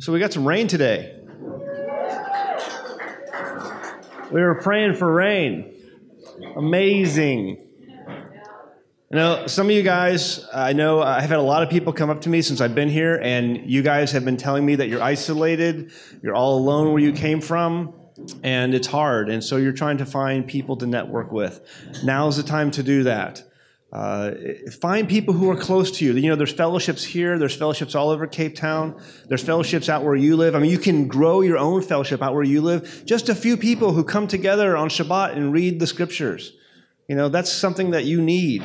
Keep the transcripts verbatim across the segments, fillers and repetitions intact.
So we got some rain today. We were praying for rain. Amazing. You know, some of you guys, I know I've had a lot of people come up to me since I've been here, and you guys have been telling me that you're isolated, you're all alone where you came from, and it's hard. And so you're trying to find people to network with. Now's the time to do that. Uh, find people who are close to you. You know, there's fellowships here, there's fellowships all over Cape Town, there's fellowships out where you live. I mean, you can grow your own fellowship out where you live. Just a few people who come together on Shabbat and read the scriptures. You know, that's something that you need.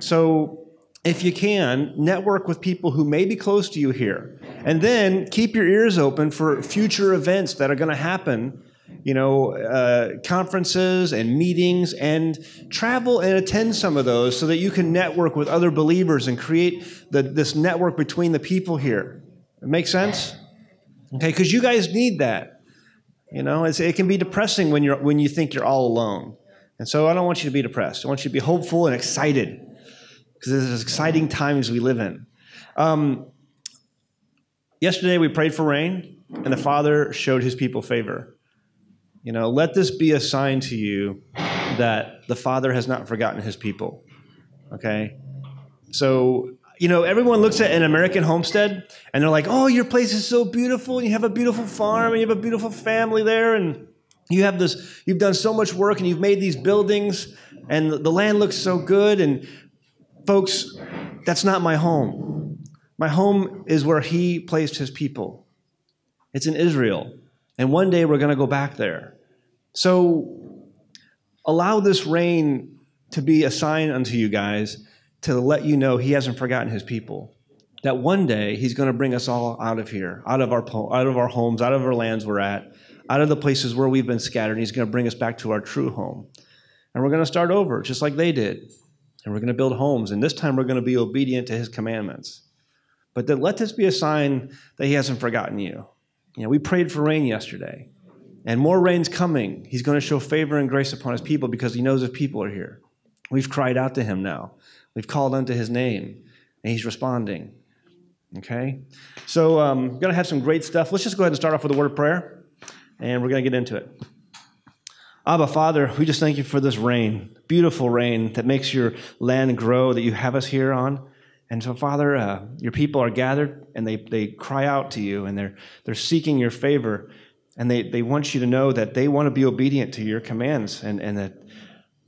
So if you can, network with people who may be close to you here. And then keep your ears open for future events that are going to happen, you know, uh, conferences and meetings, and travel and attend some of those so that you can network with other believers and create the, this network between the people here. It makes sense? Okay, because you guys need that. You know, it's, it can be depressing when, you're, when you think you're all alone. And so I don't want you to be depressed. I want you to be hopeful and excited, because this is exciting times we live in. Um, yesterday we prayed for rain, and the Father showed his people favor. You know, let this be a sign to you that the Father has not forgotten his people, okay? So, you know, everyone looks at an American homestead, and they're like, oh, your place is so beautiful, and you have a beautiful farm, and you have a beautiful family there, and you have this, you've done so much work, and you've made these buildings, and the land looks so good, and folks, that's not my home. My home is where he placed his people. It's in Israel. And one day we're going to go back there. So allow this rain to be a sign unto you guys to let you know he hasn't forgotten his people. That one day he's going to bring us all out of here, out of our out of our homes, out of our lands we're at, out of the places where we've been scattered. And he's going to bring us back to our true home. And we're going to start over just like they did. And we're going to build homes, and this time we're going to be obedient to his commandments. But then let this be a sign that he hasn't forgotten you. You know, we prayed for rain yesterday, and more rain's coming. He's going to show favor and grace upon his people because he knows his people are here. We've cried out to him now. We've called unto his name, and he's responding. Okay? So um, we're going to have some great stuff. Let's just go ahead and start off with a word of prayer, and we're going to get into it. Abba, Father, we just thank you for this rain, beautiful rain that makes your land grow, that you have us here on. And so, Father, uh, your people are gathered, and they, they cry out to you, and they're, they're seeking your favor, and they, they want you to know that they want to be obedient to your commands. And, and that,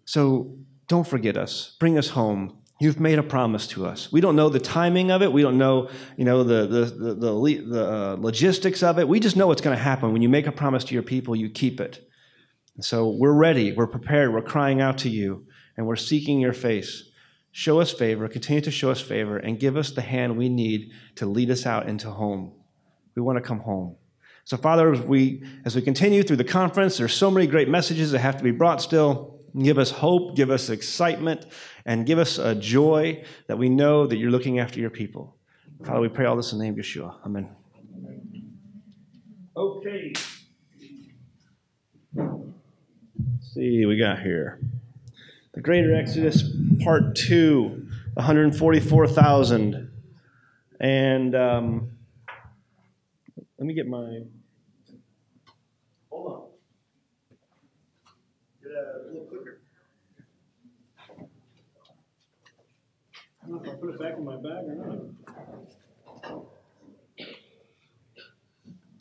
so don't forget us. Bring us home. You've made a promise to us. We don't know the timing of it. We don't know, you know, the, the, the, the, the uh, logistics of it. We just know what's going to happen. When you make a promise to your people, you keep it. So we're ready, we're prepared, we're crying out to you, and we're seeking your face. Show us favor, continue to show us favor, and give us the hand we need to lead us out into home. We want to come home. So Father, as we, as we continue through the conference, there's so many great messages that have to be brought still. Give us hope, give us excitement, and give us a joy that we know that you're looking after your people. Father, we pray all this in the name of Yeshua. Amen. Okay. See, we got here. The Greater Exodus, Part two, one hundred forty-four thousand. And um, let me get my. Hold on. Get a little quicker. I don't know if I put it back in my bag or not.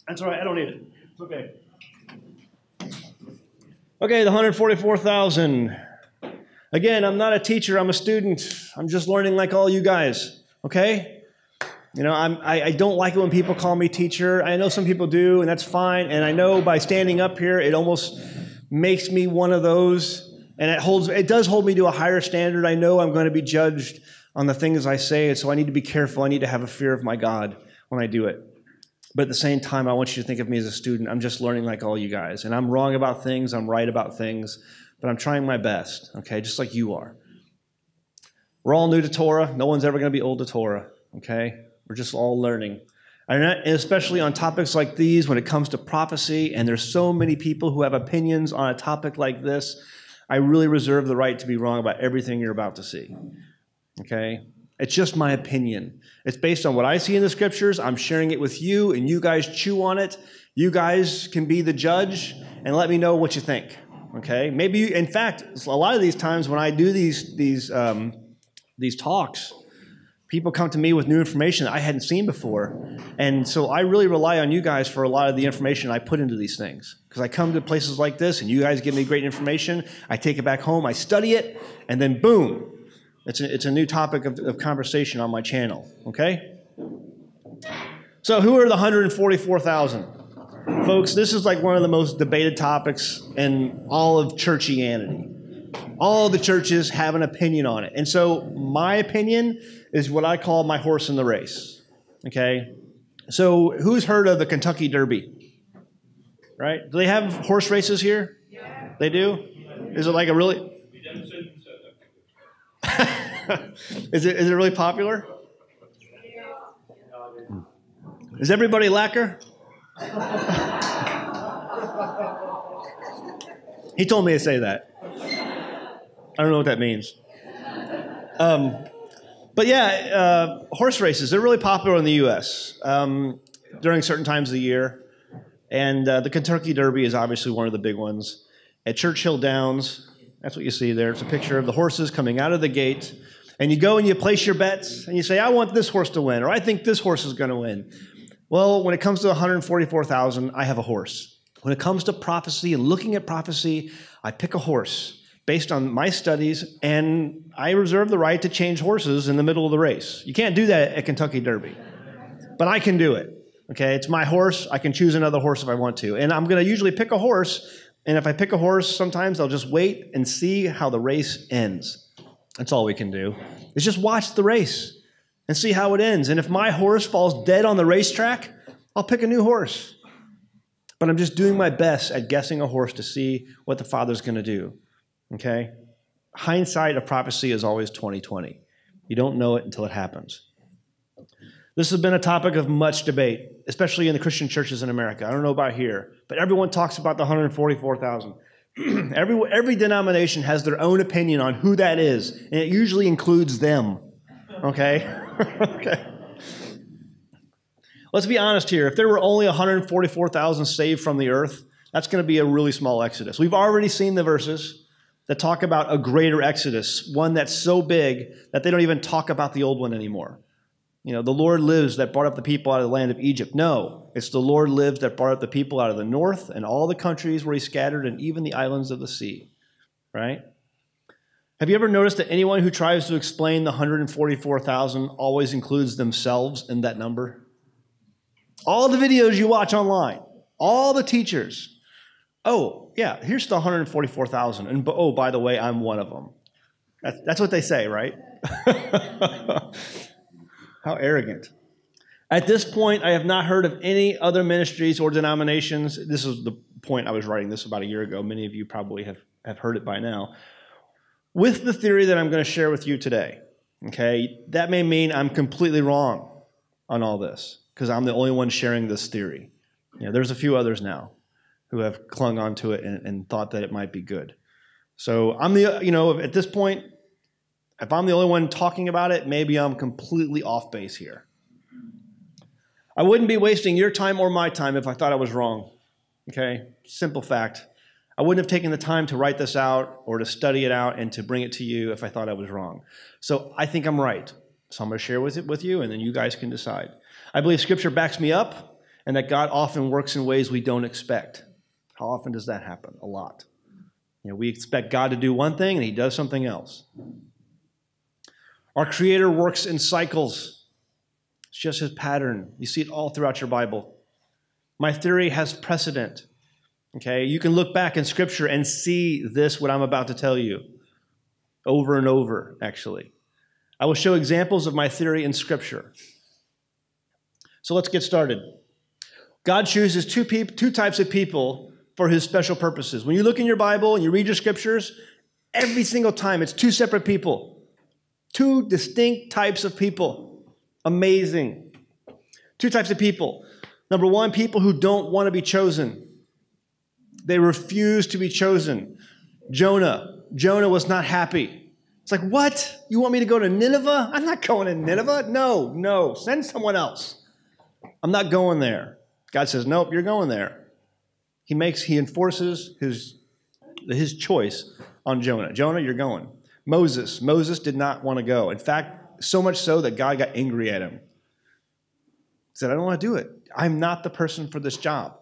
That's all right. I don't need it. It's okay. Okay, the one hundred forty-four thousand. Again, I'm not a teacher, I'm a student. I'm just learning like all you guys, okay? You know, I'm, I, I don't like it when people call me teacher. I know some people do, and that's fine. And I know by standing up here, it almost makes me one of those. And it holds, it does hold me to a higher standard. I know I'm going to be judged on the things I say, and so I need to be careful. I need to have a fear of my God when I do it. But at the same time, I want you to think of me as a student. I'm just learning like all you guys. And I'm wrong about things. I'm right about things. But I'm trying my best, okay, just like you are. We're all new to Torah. No one's ever going to be old to Torah, okay? We're just all learning. And especially on topics like these, when it comes to prophecy, and there's so many people who have opinions on a topic like this, I really reserve the right to be wrong about everything you're about to see, okay? It's just my opinion. It's based on what I see in the scriptures. I'm sharing it with you, and you guys chew on it. You guys can be the judge and let me know what you think, okay? Maybe, you, in fact, a lot of these times when I do these, these, um, these talks, people come to me with new information I hadn't seen before. And so I really rely on you guys for a lot of the information I put into these things, because I come to places like this, and you guys give me great information. I take it back home. I study it, and then boom. It's a, it's a new topic of, of conversation on my channel, okay? So who are the one hundred forty-four thousand? Folks, this is like one of the most debated topics in all of churchianity. All the churches have an opinion on it. And so my opinion is what I call my horse in the race, okay? So who's heard of the Kentucky Derby, right? Do they have horse races here? Yeah. They do? Is it like a really... is it is it really popular? Is everybody lacquer? He told me to say that. I don't know what that means. Um, but yeah, uh, horse races—they're really popular in the U S Um, during certain times of the year, and uh, the Kentucky Derby is obviously one of the big ones. At Churchill Downs. That's what you see there. It's a picture of the horses coming out of the gate. And you go and you place your bets, and you say, I want this horse to win, or I think this horse is going to win. Well, when it comes to one hundred forty-four thousand, I have a horse. When it comes to prophecy and looking at prophecy, I pick a horse based on my studies, and I reserve the right to change horses in the middle of the race. You can't do that at Kentucky Derby, but I can do it. Okay, it's my horse. I can choose another horse if I want to. And I'm going to usually pick a horse. And if I pick a horse, sometimes I'll just wait and see how the race ends. That's all we can do, is just watch the race and see how it ends. And if my horse falls dead on the racetrack, I'll pick a new horse. But I'm just doing my best at guessing a horse to see what the Father's going to do, okay? Hindsight of prophecy is always twenty twenty. You don't know it until it happens. This has been a topic of much debate, especially in the Christian churches in America. I don't know about here, but everyone talks about the one hundred forty-four thousand. every, every denomination has their own opinion on who that is, and it usually includes them, okay? Okay. Let's be honest here. If there were only one hundred forty-four thousand saved from the earth, that's going to be a really small exodus. We've already seen the verses that talk about a greater exodus, one that's so big that they don't even talk about the old one anymore. You know, the Lord lives that brought up the people out of the land of Egypt. No, it's the Lord lives that brought up the people out of the north and all the countries where he scattered and even the islands of the sea, right? Have you ever noticed that anyone who tries to explain the one hundred forty-four thousand always includes themselves in that number? All the videos you watch online, all the teachers. Oh, yeah, here's the one hundred forty-four thousand. And oh, by the way, I'm one of them. That's, that's what they say, right? How arrogant. At this point, I have not heard of any other ministries or denominations. This is the point I was writing this about a year ago. Many of you probably have, have heard it by now. With the theory that I'm going to share with you today, okay, that may mean I'm completely wrong on all this because I'm the only one sharing this theory. You know, there's a few others now who have clung onto it and, and thought that it might be good. So I'm the, you know, at this point, if I'm the only one talking about it, maybe I'm completely off base here. I wouldn't be wasting your time or my time if I thought I was wrong, okay? Simple fact. I wouldn't have taken the time to write this out or to study it out and to bring it to you if I thought I was wrong. So I think I'm right. So I'm going to share with it with you, and then you guys can decide. I believe Scripture backs me up and that God often works in ways we don't expect. How often does that happen? A lot. You know, we expect God to do one thing, and he does something else. Our Creator works in cycles. It's just his pattern. You see it all throughout your Bible. My theory has precedent. Okay, you can look back in Scripture and see this, what I'm about to tell you, over and over, actually. I will show examples of my theory in Scripture. So let's get started. God chooses two, peop- two types of people for his special purposes. When you look in your Bible and you read your Scriptures, every single time it's two separate people. Two distinct types of people. Amazing. Two types of people. Number one, people who don't want to be chosen. They refuse to be chosen. Jonah. Jonah was not happy. It's like, what? You want me to go to Nineveh? I'm not going to Nineveh. No, no. Send someone else. I'm not going there. God says, nope, you're going there. He makes, he enforces his, his choice on Jonah. Jonah, you're going. Moses. Moses did not want to go. In fact, so much so that God got angry at him. He said, I don't want to do it. I'm not the person for this job.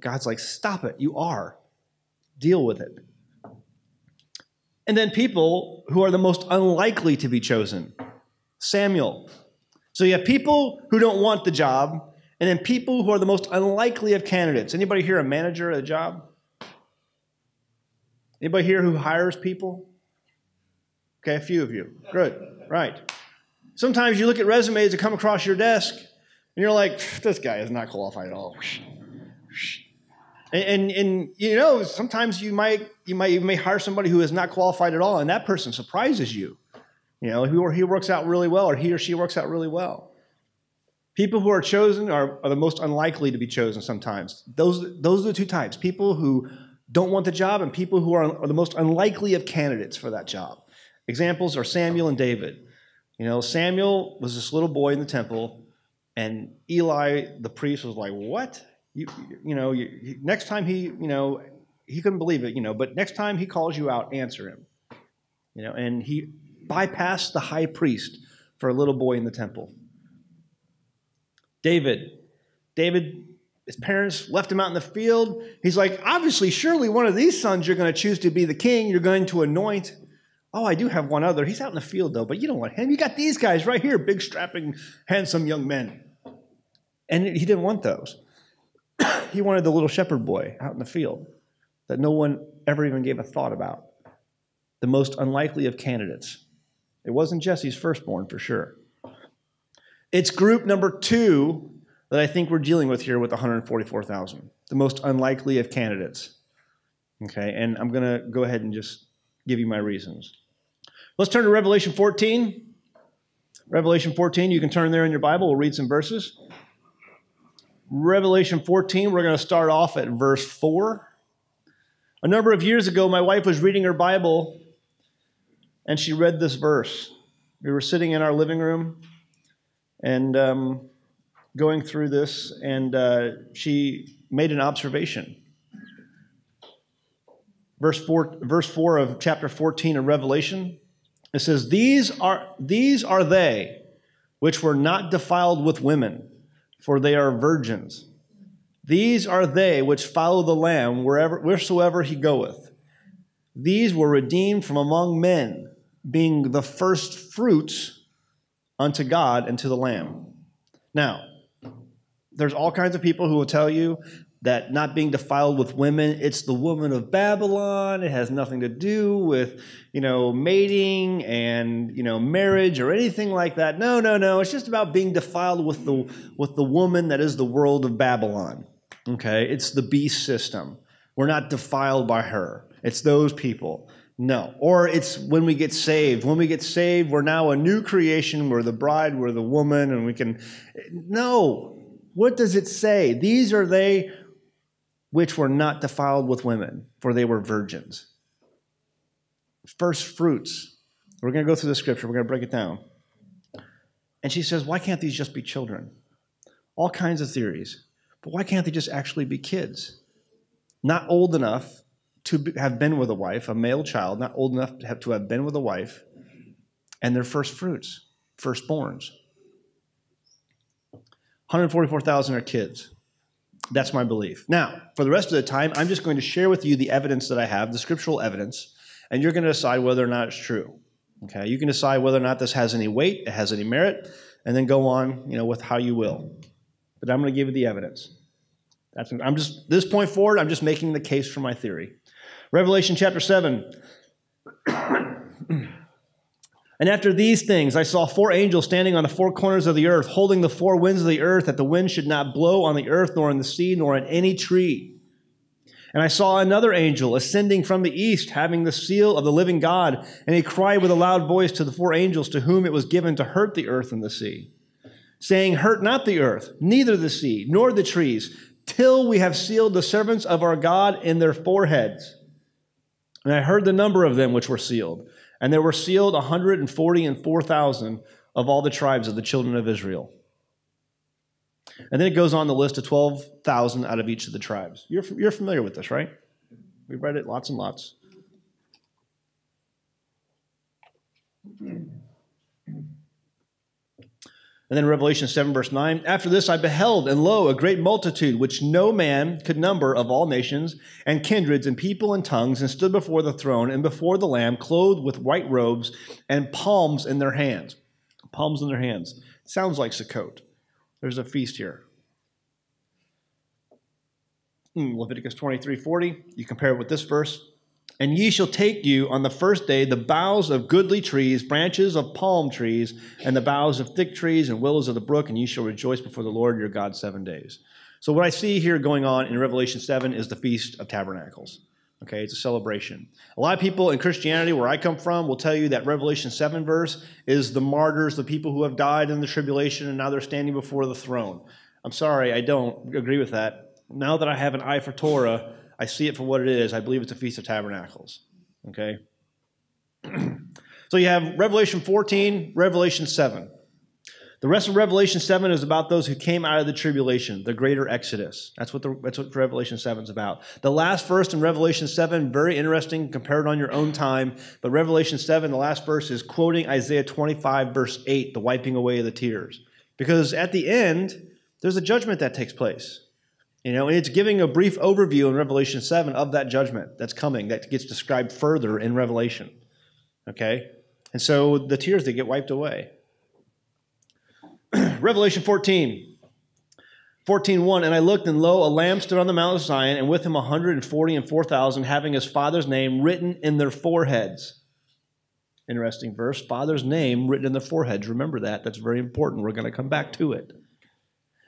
God's like, stop it. You are. Deal with it. And then people who are the most unlikely to be chosen. Samuel. So you have people who don't want the job, and then people who are the most unlikely of candidates. Anybody here a manager at a job? Anybody here who hires people? Okay, a few of you. Good. Right. Sometimes you look at resumes that come across your desk, and you're like, this guy is not qualified at all. And, and, and you know, sometimes you might you might you may hire somebody who is not qualified at all, and that person surprises you. You know, he or he works out really well, or he or she works out really well. People who are chosen are, are the most unlikely to be chosen sometimes. Those those are the two types: people who don't want the job, and people who are, are the most unlikely of candidates for that job. Examples are Samuel and David. You know, Samuel was this little boy in the temple, and Eli, the priest, was like, "What?" You, you know, you, next time he, you know, he couldn't believe it, you know, but next time he calls you out, answer him. You know, and he bypassed the high priest for a little boy in the temple. David. David, his parents left him out in the field. He's like, obviously, surely one of these sons you're going to choose to be the king. You're going to anoint. Oh, I do have one other. He's out in the field, though, but you don't want him. You got these guys right here, big, strapping, handsome young men. And he didn't want those. He wanted the little shepherd boy out in the field that no one ever even gave a thought about. The most unlikely of candidates. It wasn't Jesse's firstborn for sure. It's group number two that I think we're dealing with here with one hundred forty-four thousand. The most unlikely of candidates. Okay, and I'm going to go ahead and just give you my reasons. Let's turn to Revelation fourteen. Revelation fourteen, you can turn there in your Bible. We'll read some verses. Revelation fourteen, we're going to start off at verse four. A number of years ago, my wife was reading her Bible, and she read this verse. We were sitting in our living room and um, going through this, and uh, she made an observation. Verse four, verse four of chapter fourteen of Revelation, it says, These are, these are they which were not defiled with women, for they are virgins. These are they which follow the Lamb wherever, wheresoever he goeth. These were redeemed from among men, being the first fruits unto God and to the Lamb. Now, there's all kinds of people who will tell you that not being defiled with women, it's the woman of Babylon. It has nothing to do with, you know, mating and, you know, marriage or anything like that. No, no, no. It's just about being defiled with the with the woman that is the world of Babylon. Okay? It's the beast system. We're not defiled by her. It's those people. No. Or it's when we get saved. When we get saved, we're now a new creation. We're the bride, we're the woman, and we can... No. What does it say? These are they... which were not defiled with women, for they were virgins. First fruits. We're going to go through the scripture. We're going to break it down. And she says, why can't these just be children? All kinds of theories. But why can't they just actually be kids? Not old enough to have been with a wife, a male child, not old enough to have, to have been with a wife, and their first fruits, firstborns. one hundred forty-four thousand are kids. That's my belief. Now, for the rest of the time, I'm just going to share with you the evidence that I have, the scriptural evidence, and you're going to decide whether or not it's true. Okay? You can decide whether or not this has any weight, it has any merit, and then go on, you know, with how you will. But I'm going to give you the evidence. That's, I'm just, this point forward, I'm just making the case for my theory. Revelation chapter seven. And after these things, I saw four angels standing on the four corners of the earth, holding the four winds of the earth, that the wind should not blow on the earth, nor on the sea, nor on any tree. And I saw another angel ascending from the east, having the seal of the living God, and he cried with a loud voice to the four angels to whom it was given to hurt the earth and the sea, saying, Hurt not the earth, neither the sea, nor the trees, till we have sealed the servants of our God in their foreheads. And I heard the number of them which were sealed. And there were sealed one hundred forty and four thousand of all the tribes of the children of Israel. And then it goes on the list of twelve thousand out of each of the tribes. You're, you're familiar with this, right? We've read it lots and lots. And then Revelation seven, verse nine, after this I beheld, and lo, a great multitude, which no man could number, of all nations and kindreds and people and tongues, and stood before the throne and before the Lamb, clothed with white robes and palms in their hands. Palms in their hands. Sounds like Sukkot. There's a feast here. Leviticus twenty-three, forty, you compare it with this verse. And ye shall take you on the first day the boughs of goodly trees, branches of palm trees, and the boughs of thick trees and willows of the brook, and ye shall rejoice before the Lord your God seven days. So what I see here going on in Revelation seven is the Feast of Tabernacles. Okay, it's a celebration. A lot of people in Christianity, where I come from, will tell you that Revelation seven verse is the martyrs, the people who have died in the tribulation, and now they're standing before the throne. I'm sorry, I don't agree with that. Now that I have an eye for Torah, I see it for what it is. I believe it's a Feast of Tabernacles. Okay? So you have Revelation fourteen, Revelation seven. The rest of Revelation seven is about those who came out of the tribulation, the greater exodus. That's what, the, that's what Revelation seven is about. The last verse in Revelation seven, very interesting, compare it on your own time. But Revelation seven, the last verse, is quoting Isaiah twenty-five, verse eight, the wiping away of the tears. Because at the end, there's a judgment that takes place. You know, and it's giving a brief overview in Revelation seven of that judgment that's coming, that gets described further in Revelation. Okay? And so the tears, they get wiped away. Revelation fourteen. fourteen one, and I looked, and lo, a lamb stood on the Mount of Zion, and with him one hundred forty and four thousand, having his father's name written in their foreheads. Interesting verse. Father's name written in their foreheads. Remember that. That's very important. We're going to come back to it.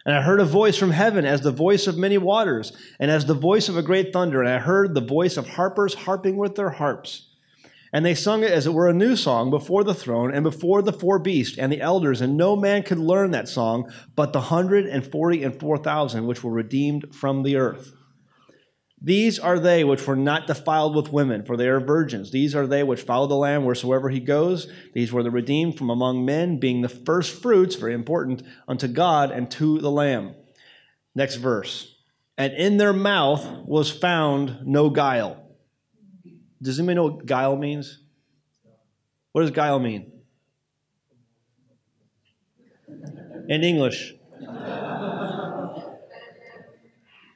And I heard a voice from heaven, as the voice of many waters, and as the voice of a great thunder. And I heard the voice of harpers harping with their harps. And they sung it as it were a new song before the throne and before the four beasts and the elders. And no man could learn that song but the hundred and forty and four thousand which were redeemed from the earth. These are they which were not defiled with women, for they are virgins. These are they which follow the Lamb wheresoever he goes. These were the redeemed from among men, being the first fruits, very important, unto God and to the Lamb. Next verse. And in their mouth was found no guile. Does anybody know what guile means? What does guile mean? In English.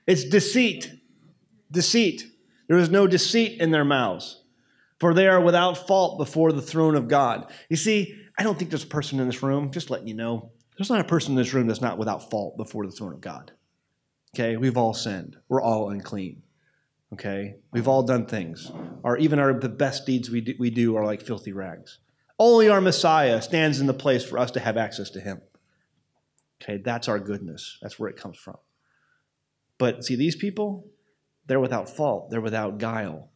It's deceit. Deceit. There is no deceit in their mouths, for they are without fault before the throne of God. You see, I don't think there's a person in this room, just letting you know, there's not a person in this room that's not without fault before the throne of God. Okay? We've all sinned. We're all unclean. Okay? We've all done things. Or even our, the best deeds we do, we do are like filthy rags. Only our Messiah stands in the place for us to have access to him. Okay? That's our goodness. That's where it comes from. But see, these people, they're without fault. They're without guile.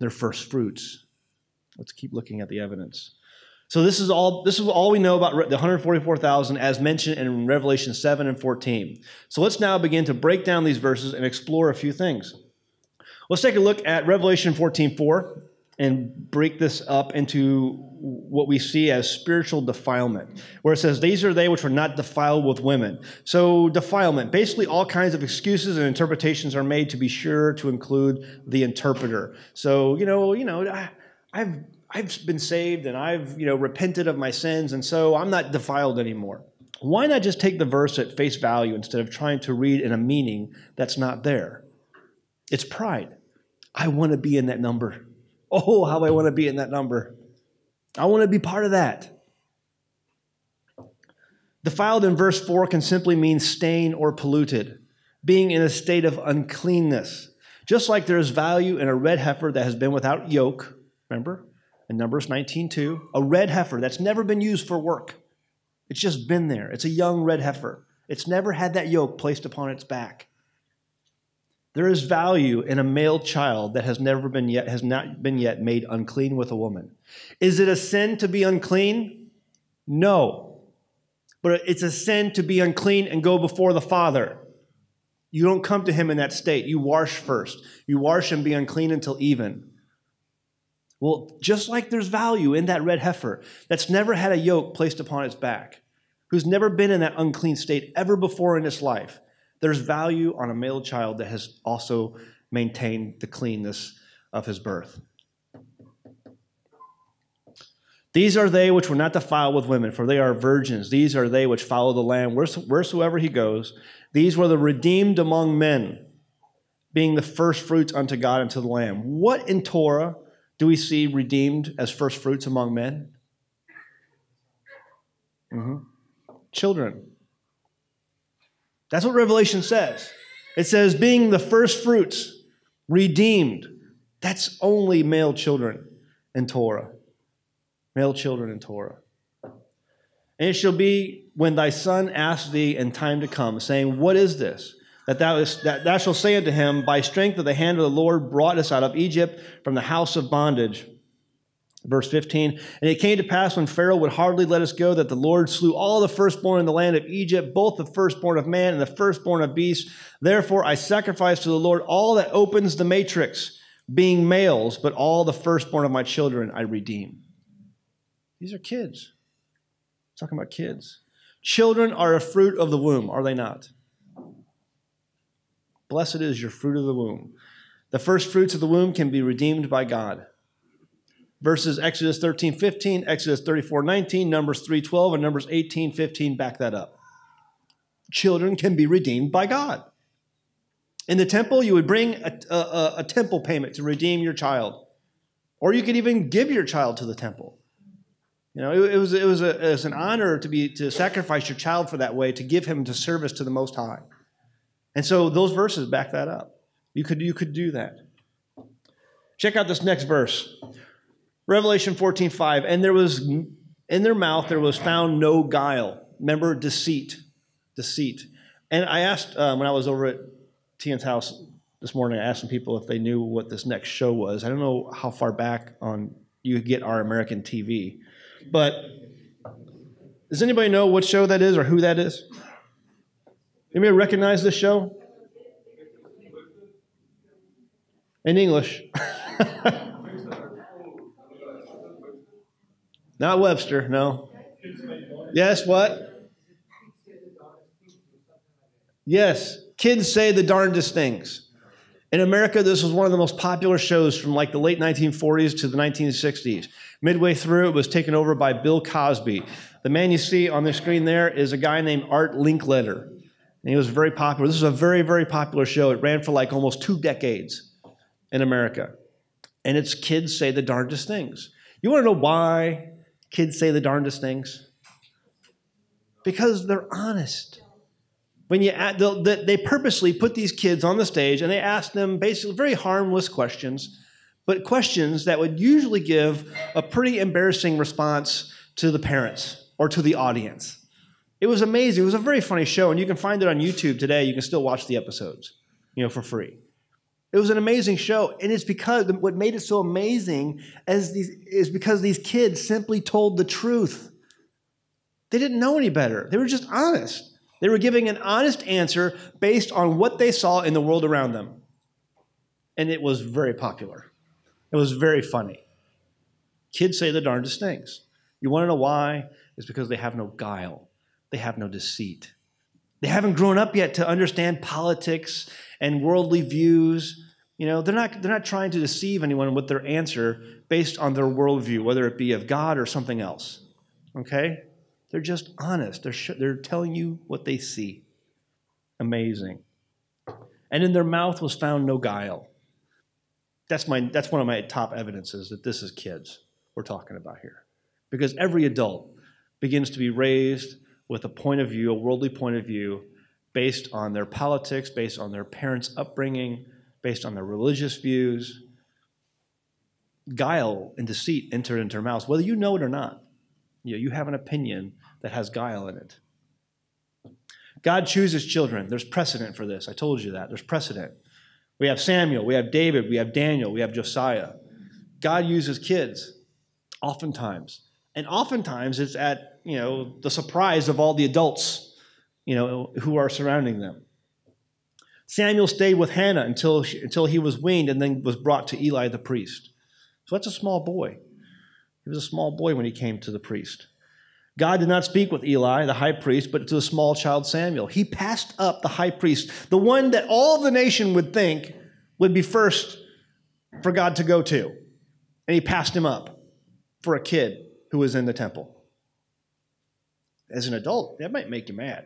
They're first fruits. Let's keep looking at the evidence. So this is all, this is all we know about the one hundred forty-four thousand as mentioned in Revelation seven and fourteen. So let's now begin to break down these verses and explore a few things. Let's take a look at Revelation fourteen four and break this up into what we see as spiritual defilement, where it says, these are they which were not defiled with women. So defilement, basically all kinds of excuses and interpretations are made, to be sure to include the interpreter. So, you know, you know, I, I've, I've been saved and I've, you know, repented of my sins, and so I'm not defiled anymore. Why not just take the verse at face value instead of trying to read in a meaning that's not there? It's pride. I want to be in that number. Oh, how I want to be in that number. I want to be part of that. Defiled in verse four can simply mean stained or polluted, being in a state of uncleanness. Just like there is value in a red heifer that has been without yoke, remember? In Numbers nineteen two, a red heifer that's never been used for work. It's just been there. It's a young red heifer. It's never had that yoke placed upon its back. There is value in a male child that has never been yet, has not been yet made unclean with a woman. Is it a sin to be unclean? No. But it's a sin to be unclean and go before the Father. You don't come to him in that state. You wash first. You wash and be unclean until even. Well, just like there's value in that red heifer that's never had a yoke placed upon its back, who's never been in that unclean state ever before in its life, there's value on a male child that has also maintained the cleanness of his birth. These are they which were not defiled with women, for they are virgins. These are they which follow the Lamb wheresoever he goes. These were the redeemed among men, being the first fruits unto God and to the Lamb. What in Torah do we see redeemed as first fruits among men? Mm-hmm. Children. That's what Revelation says. It says, being the first fruits, redeemed. That's only male children in Torah. Male children in Torah. And it shall be when thy son asks thee in time to come, saying, what is this? That thou, is, that thou shalt say unto him, by strength of the hand of the Lord brought us out of Egypt from the house of bondage. Verse fifteen, and it came to pass when Pharaoh would hardly let us go that the Lord slew all the firstborn in the land of Egypt, both the firstborn of man and the firstborn of beasts. Therefore I sacrifice to the Lord all that opens the matrix, being males, but all the firstborn of my children I redeem. These are kids. I'm talking about kids. Children are a fruit of the womb, are they not? Blessed is your fruit of the womb. The first fruits of the womb can be redeemed by God. Verses Exodus thirteen fifteen, Exodus thirty-four nineteen, Numbers three twelve, and Numbers eighteen fifteen back that up. Children can be redeemed by God. In the temple, you would bring a, a, a temple payment to redeem your child. Or you could even give your child to the temple. You know, it, it was, it was, a, it was an honor to, be, to sacrifice your child for that way, to give him to service to the Most High. And so those verses back that up. You could, you could do that. Check out this next verse. Revelation fourteen five, and there was in their mouth there was found no guile. Remember, deceit, deceit. And I asked uh, when I was over at Tian's house this morning, I asked some people if they knew what this next show was. I don't know how far back on you get our American T V, but does anybody know what show that is or who that is? Anybody recognize this show? In English. Not Webster, no. Yes, what? Yes, Kids Say the Darndest Things. In America, this was one of the most popular shows from like the late nineteen forties to the nineteen sixties. Midway through, it was taken over by Bill Cosby. The man you see on the screen there is a guy named Art Linkletter, and he was very popular. This was a very, very popular show. It ran for like almost two decades in America, and it's Kids Say the Darndest Things. You want to know why kids say the darndest things? Because they're honest. When you add, they purposely put these kids on the stage and they ask them basically very harmless questions, but questions that would usually give a pretty embarrassing response to the parents or to the audience. It was amazing. It was a very funny show, and you can find it on YouTube today. You can still watch the episodes, you know, for free. It was an amazing show, and it's because what made it so amazing as these, is because these kids simply told the truth. They didn't know any better. They were just honest. They were giving an honest answer based on what they saw in the world around them. And it was very popular. It was very funny. Kids say the darndest things. You want to know why? It's because they have no guile. They have no deceit. They haven't grown up yet to understand politics and worldly views. You know, they're not, they're not trying to deceive anyone with their answer based on their worldview, whether it be of God or something else. Okay? They're just honest. They're, sh they're telling you what they see. Amazing. And in their mouth was found no guile. That's, my, that's one of my top evidences that this is kids we're talking about here. Because every adult begins to be raised with a point of view, a worldly point of view, based on their politics, based on their parents' upbringing, based on their religious views. Guile and deceit enter into their mouths, whether you know it or not. You know, you have an opinion that has guile in it. God chooses children. There's precedent for this. I told you that. There's precedent. We have Samuel. We have David. We have Daniel. We have Josiah. God uses kids, oftentimes. And oftentimes it's at, you know, the surprise of all the adults, you know, who are surrounding them. Samuel stayed with Hannah until, she, until he was weaned and then was brought to Eli the priest. So that's a small boy. He was a small boy when he came to the priest. God did not speak with Eli, the high priest, but to the small child Samuel. He passed up the high priest, the one that all the nation would think would be first for God to go to. And he passed him up for a kid who was in the temple. As an adult, that might make you mad.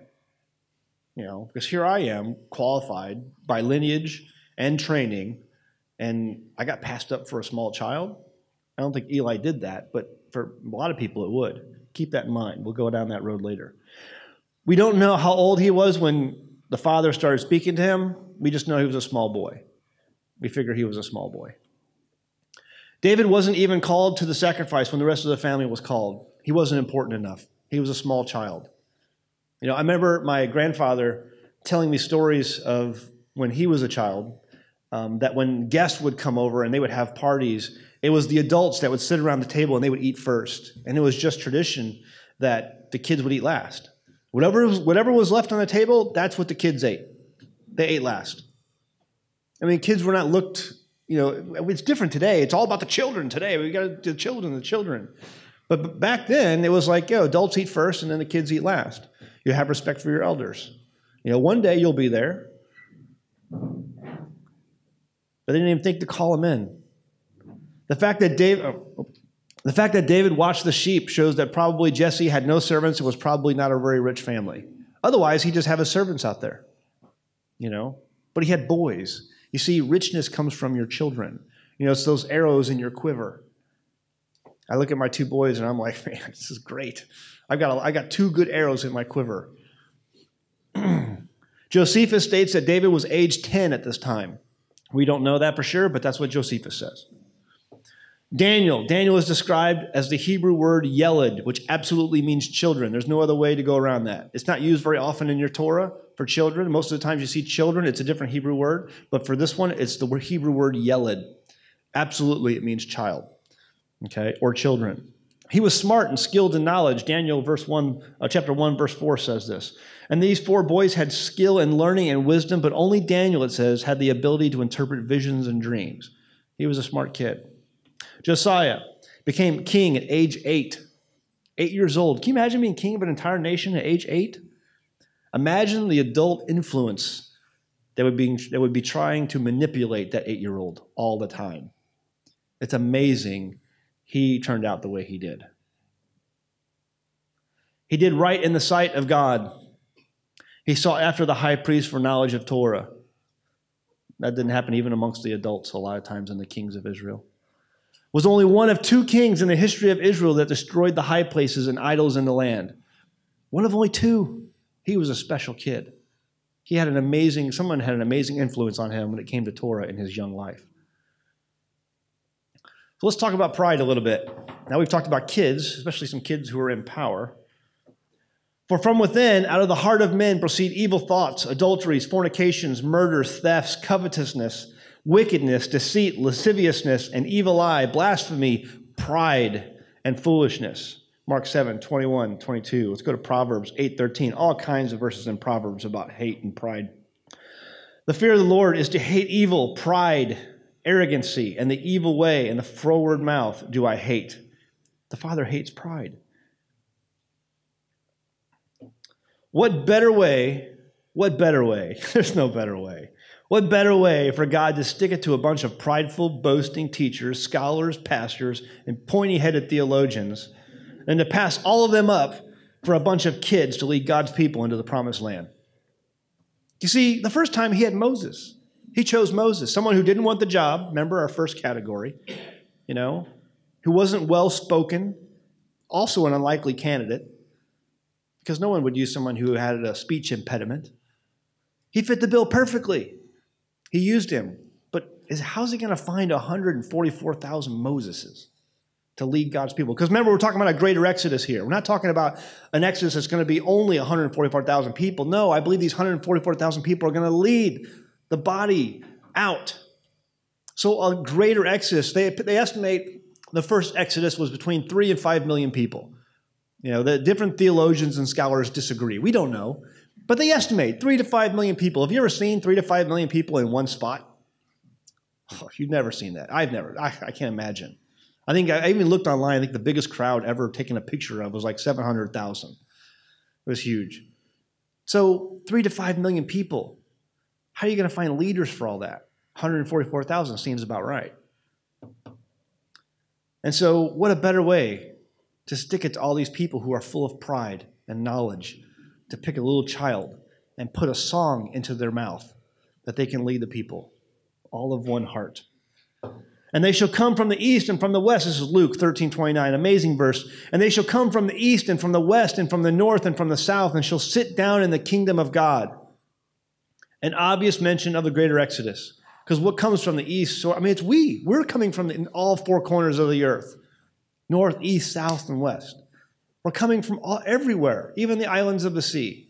You know, because here I am, qualified by lineage and training, and I got passed up for a small child. I don't think Eli did that, but for a lot of people it would. Keep that in mind. We'll go down that road later. We don't know how old he was when the father started speaking to him. We just know he was a small boy. We figure he was a small boy. David wasn't even called to the sacrifice when the rest of the family was called. He wasn't important enough. He was a small child. You know, I remember my grandfather telling me stories of when he was a child, um, that when guests would come over and they would have parties, it was the adults that would sit around the table and they would eat first. And it was just tradition that the kids would eat last. Whatever was, whatever was left on the table, that's what the kids ate. They ate last. I mean, kids were not looked, you know, it's different today. It's all about the children today. We got the children, the children. But back then, it was like, you know, adults eat first and then the kids eat last. You have respect for your elders. You know, one day you'll be there. But they didn't even think to call them in. The fact that David, oh, the fact that David watched the sheep shows that probably Jesse had no servants and was probably not a very rich family. Otherwise, he'd just have his servants out there, you know. But he had boys. You see, richness comes from your children. You know, it's those arrows in your quiver. I look at my two boys and I'm like, man, this is great. I've got a, I got two good arrows in my quiver. Josephus states that David was age ten at this time. We don't know that for sure, but that's what Josephus says. Daniel. Daniel is described as the Hebrew word yeled, which absolutely means children. There's no other way to go around that. It's not used very often in your Torah for children. Most of the times you see children, it's a different Hebrew word. But for this one, it's the Hebrew word yeled. Absolutely, it means child, okay, or children. He was smart and skilled in knowledge. Daniel verse one, uh, chapter one, verse four says this. And these four boys had skill in learning and wisdom, but only Daniel, it says, had the ability to interpret visions and dreams. He was a smart kid. Josiah became king at age eight, eight years old. Can you imagine being king of an entire nation at age eight? Imagine the adult influence that would be, that would be trying to manipulate that eight-year-old all the time. It's amazing he turned out the way he did. He did right in the sight of God. He sought after the high priest for knowledge of Torah. That didn't happen even amongst the adults a lot of times in the kings of Israel. Was only one of two kings in the history of Israel that destroyed the high places and idols in the land. One of only two. He was a special kid. He had an amazing, someone had an amazing influence on him when it came to Torah in his young life. So let's talk about pride a little bit. Now we've talked about kids, especially some kids who are in power. For from within, out of the heart of men, proceed evil thoughts, adulteries, fornications, murders, thefts, covetousness, wickedness, deceit, lasciviousness, an evil eye, blasphemy, pride, and foolishness. Mark seven, twenty-one, twenty-two. Let's go to Proverbs eight, thirteen. All kinds of verses in Proverbs about hate and pride. The fear of the Lord is to hate evil, pride, arrogancy, and the evil way, and the froward mouth do I hate. The Father hates pride. What better way? What better way? There's no better way. What better way for God to stick it to a bunch of prideful, boasting teachers, scholars, pastors, and pointy-headed theologians than to pass all of them up for a bunch of kids to lead God's people into the promised land? You see, the first time he had Moses. He chose Moses, someone who didn't want the job. Remember our first category, you know, who wasn't well-spoken, also an unlikely candidate, because no one would use someone who had a speech impediment. He fit the bill perfectly. He used him, but is, how's he going to find one hundred forty-four thousand Moseses to lead God's people? Because remember, we're talking about a greater exodus here. We're not talking about an exodus that's going to be only one hundred forty-four thousand people. No, I believe these one hundred forty-four thousand people are going to lead the body out. So a greater exodus, they, they estimate the first exodus was between three and five million people. You know, the different theologians and scholars disagree. We don't know. But they estimate three to five million people. Have you ever seen three to five million people in one spot? Oh, you've never seen that. I've never. I, I can't imagine. I think I even looked online. I think the biggest crowd ever taken a picture of was like seven hundred thousand. It was huge. So three to five million people. How are you going to find leaders for all that? one hundred forty-four thousand seems about right. And so what a better way to stick it to all these people who are full of pride and knowledge, to pick a little child and put a song into their mouth that they can lead the people, all of one heart. And they shall come from the east and from the west. This is Luke thirteen twenty-nine, amazing verse. And they shall come from the east and from the west and from the north and from the south and shall sit down in the kingdom of God. An obvious mention of the greater Exodus. Because what comes from the east, so I mean, it's we. We're coming from the, in all four corners of the earth. North, east, south, and west. We're coming from all, everywhere, even the islands of the sea,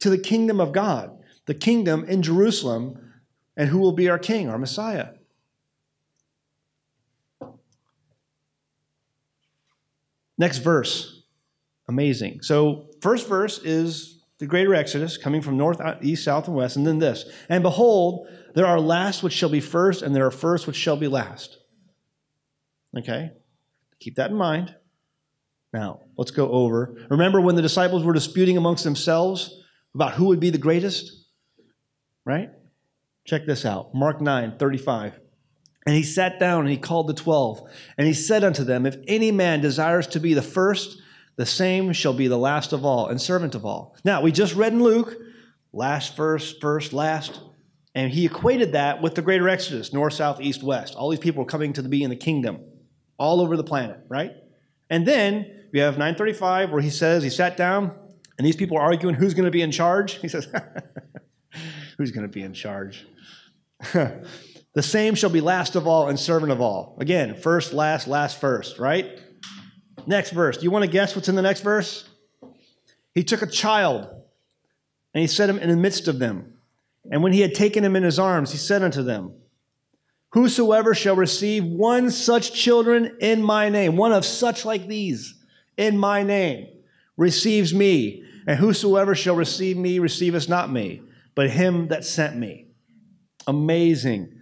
to the kingdom of God, the kingdom in Jerusalem, and who will be our king, our Messiah. Next verse, amazing. So first verse is the greater Exodus, coming from north, east, south, and west, and then this. And behold, there are last which shall be first, and there are first which shall be last. Okay, keep that in mind. Now, let's go over. Remember when the disciples were disputing amongst themselves about who would be the greatest? Right? Check this out. Mark nine thirty-five. And he sat down and he called the twelve. And he said unto them, if any man desires to be the first, the same shall be the last of all and servant of all. Now, we just read in Luke, last, first, first, last. And he equated that with the greater Exodus, north, south, east, west. All these people are coming to be in the kingdom all over the planet, right? And then we have nine thirty-five where he says he sat down and these people are arguing who's going to be in charge. He says, who's going to be in charge? The same shall be last of all and servant of all. Again, first, last, last, first, right? Next verse. Do you want to guess what's in the next verse? He took a child and he set him in the midst of them. And when he had taken him in his arms, he said unto them, whosoever shall receive one such children in my name, one of such like these in my name, receives me. And whosoever shall receive me, receiveth not me, but him that sent me. Amazing.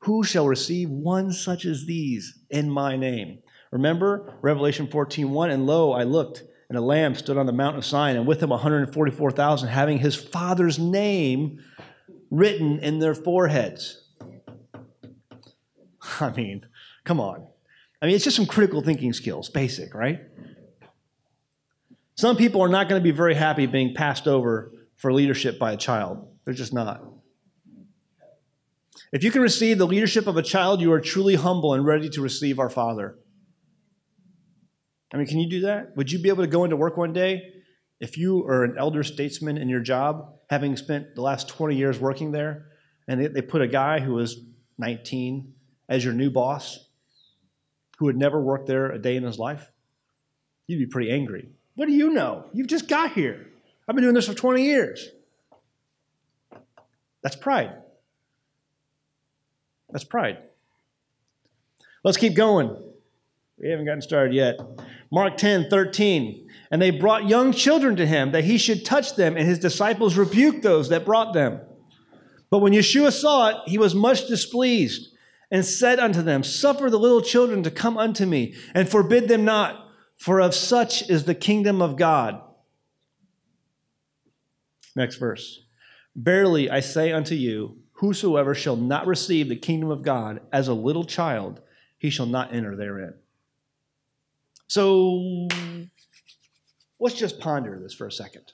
Who shall receive one such as these in my name? Remember Revelation fourteen one, and lo, I looked, and a lamb stood on the Mount of Sinai, and with him one hundred forty-four thousand, having his Father's name written in their foreheads. I mean, come on. I mean, it's just some critical thinking skills, basic, right? Some people are not going to be very happy being passed over for leadership by a child. They're just not. If you can receive the leadership of a child, you are truly humble and ready to receive our Father. I mean, can you do that? Would you be able to go into work one day if you are an elder statesman in your job, having spent the last twenty years working there, and they, they put a guy who was nineteen as your new boss, who had never worked there a day in his life? You'd be pretty angry. What do you know? You've just got here. I've been doing this for twenty years. That's pride. That's pride. Let's keep going. We haven't gotten started yet. Mark ten thirteen. And they brought young children to him, that he should touch them, and his disciples rebuked those that brought them. But when Yeshua saw it, he was much displeased, and said unto them, suffer the little children to come unto me, and forbid them not, for of such is the kingdom of God. Next verse. Verily I say unto you, whosoever shall not receive the kingdom of God as a little child, he shall not enter therein. So let's just ponder this for a second.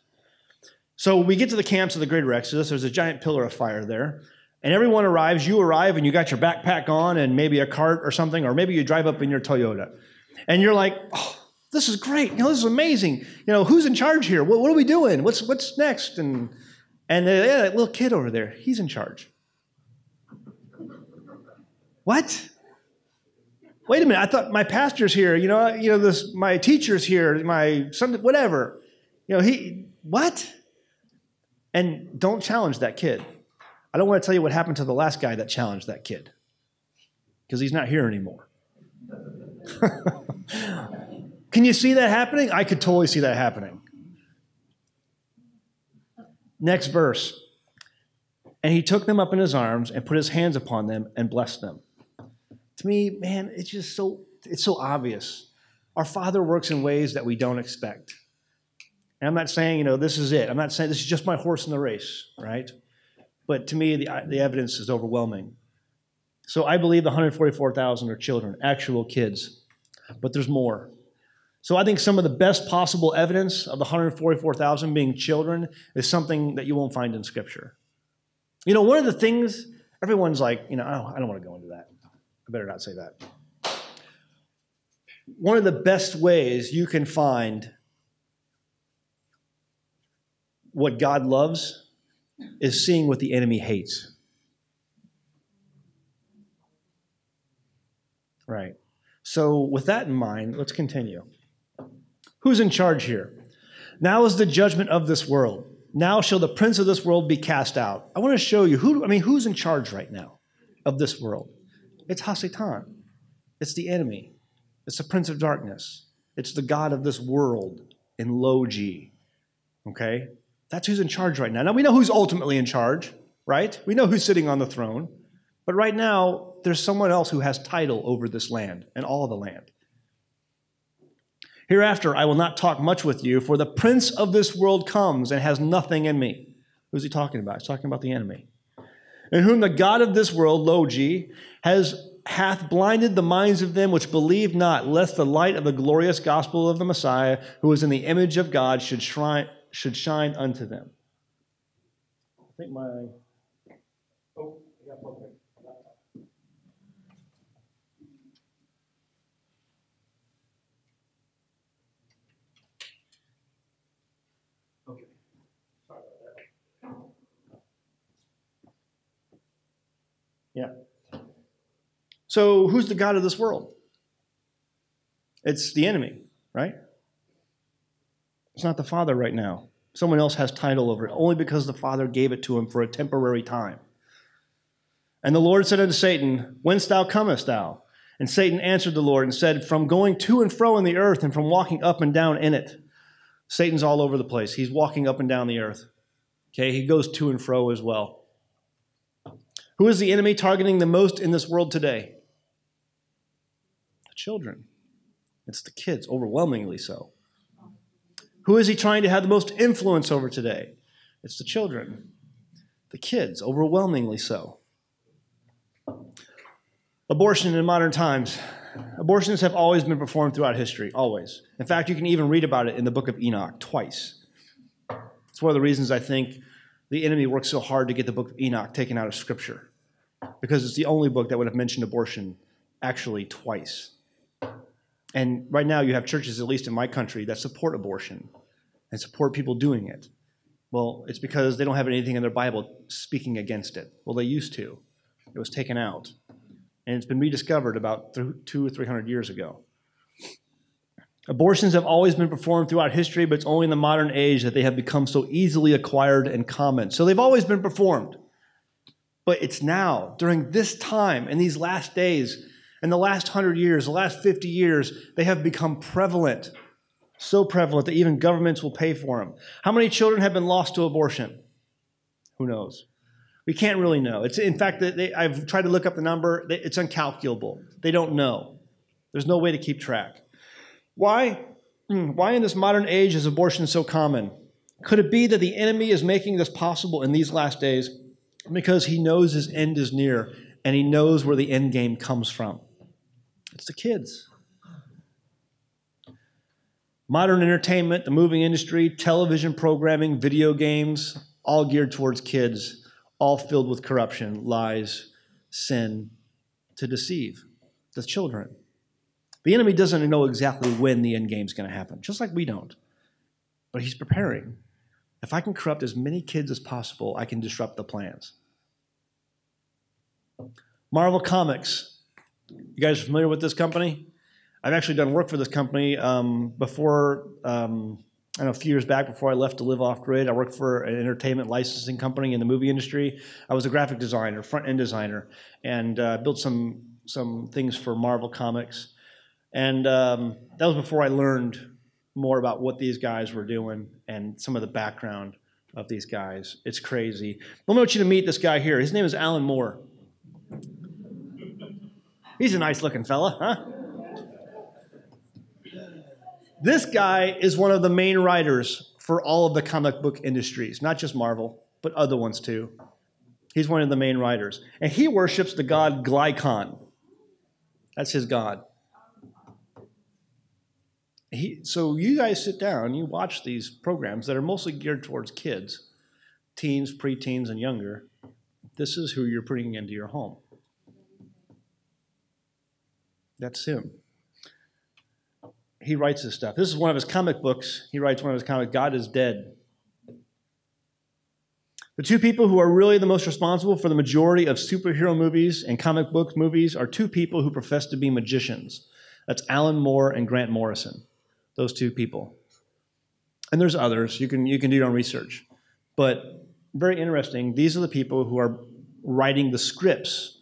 So we get to the camps of the greater Exodus. There's a giant pillar of fire there. And everyone arrives, you arrive, and you got your backpack on and maybe a cart or something, or maybe you drive up in your Toyota. And you're like, oh, this is great. You know, this is amazing. You know, who's in charge here? What, what are we doing? What's, what's next? And, and uh, yeah, that little kid over there, he's in charge. What? Wait a minute. I thought my pastor's here. You know, you know this. My teacher's here. My something, whatever. You know, he, what? And don't challenge that kid. I don't want to tell you what happened to the last guy that challenged that kid, because he's not here anymore. Can you see that happening? I could totally see that happening. Next verse. And he took them up in his arms and put his hands upon them and blessed them. To me, man, it's just so, It's so obvious. Our Father works in ways that we don't expect. And I'm not saying, you know, this is it. I'm not saying this is just my horse in the race, right? But to me, the, the evidence is overwhelming. So I believe the one hundred forty-four thousand are children, actual kids. But there's more. So I think some of the best possible evidence of the one hundred forty-four thousand being children is something that you won't find in Scripture. You know, one of the things, everyone's like, you know, oh, I don't want to go into that. I better not say that. One of the best ways you can find what God loves is seeing what the enemy hates. Right. So with that in mind, let's continue. Who's in charge here? Now is the judgment of this world. Now shall the prince of this world be cast out. I want to show you who, I mean, who's in charge right now of this world? It's HaSatan. It's the enemy. It's the prince of darkness. It's the god of this world in Logi. Okay? That's who's in charge right now. Now we know who's ultimately in charge, right? We know who's sitting on the throne. But right now, there's someone else who has title over this land and all the land. Hereafter, I will not talk much with you, for the prince of this world comes and has nothing in me. Who's he talking about? He's talking about the enemy. In whom the God of this world, Logi, has, hath blinded the minds of them which believe not, lest the light of the glorious gospel of the Messiah, who is in the image of God, should shine, should shine unto them. I think my... Oh, I got something. Yeah. So who's the god of this world? It's the enemy, right? It's not the Father right now. Someone else has title over it, only because the Father gave it to him for a temporary time. And the Lord said unto Satan, whence thou comest thou? And Satan answered the Lord and said, from going to and fro in the earth and from walking up and down in it. Satan's all over the place. He's walking up and down the earth. Okay, he goes to and fro as well. Who is the enemy targeting the most in this world today? The children. It's the kids, overwhelmingly so. Who is he trying to have the most influence over today? It's the children. The kids, overwhelmingly so. Abortion in modern times. Abortions have always been performed throughout history, always. In fact, you can even read about it in the book of Enoch twice. It's one of the reasons I think the enemy works so hard to get the book of Enoch taken out of Scripture, because it's the only book that would have mentioned abortion actually twice. And right now you have churches, at least in my country, that support abortion and support people doing it. Well, it's because they don't have anything in their Bible speaking against it. Well, they used to. It was taken out. And it's been rediscovered about two or three hundred years ago. Abortions have always been performed throughout history, but it's only in the modern age that they have become so easily acquired and common. So they've always been performed. But it's now, during this time, in these last days, in the last hundred years, the last fifty years, they have become prevalent. So prevalent that even governments will pay for them. How many children have been lost to abortion? Who knows? We can't really know. It's, in fact, they, I've tried to look up the number. It's uncalculable. They don't know. There's no way to keep track. Why? Why in this modern age is abortion so common? Could it be that the enemy is making this possible in these last days because he knows his end is near and he knows where the end game comes from? It's the kids. Modern entertainment, the movie industry, television programming, video games, all geared towards kids, all filled with corruption, lies, sin, to deceive the children. The enemy doesn't know exactly when the end game is going to happen, just like we don't. But he's preparing. If I can corrupt as many kids as possible, I can disrupt the plans. Marvel Comics. You guys are familiar with this company? I've actually done work for this company um, before, um, I don't know, a few years back before I left to live off-grid. I worked for an entertainment licensing company in the movie industry. I was a graphic designer, front-end designer, and uh, built some, some things for Marvel Comics. And um, that was before I learned more about what these guys were doing and some of the background of these guys. It's crazy. I want you to meet this guy here. His name is Alan Moore. He's a nice-looking fella, huh? This guy is one of the main writers for all of the comic book industries, not just Marvel, but other ones too. He's one of the main writers. And he worships the god Glycon. That's his god. He, so you guys sit down, you watch these programs that are mostly geared towards kids, teens, preteens, and younger. This is who you're putting into your home. That's him. He writes this stuff. This is one of his comic books. He writes one of his comics, God is Dead. The two people who are really the most responsible for the majority of superhero movies and comic book movies are two people who profess to be magicians. That's Alan Moore and Grant Morrison, those two people. And there's others. You can, you can do your own research. But very interesting, these are the people who are writing the scripts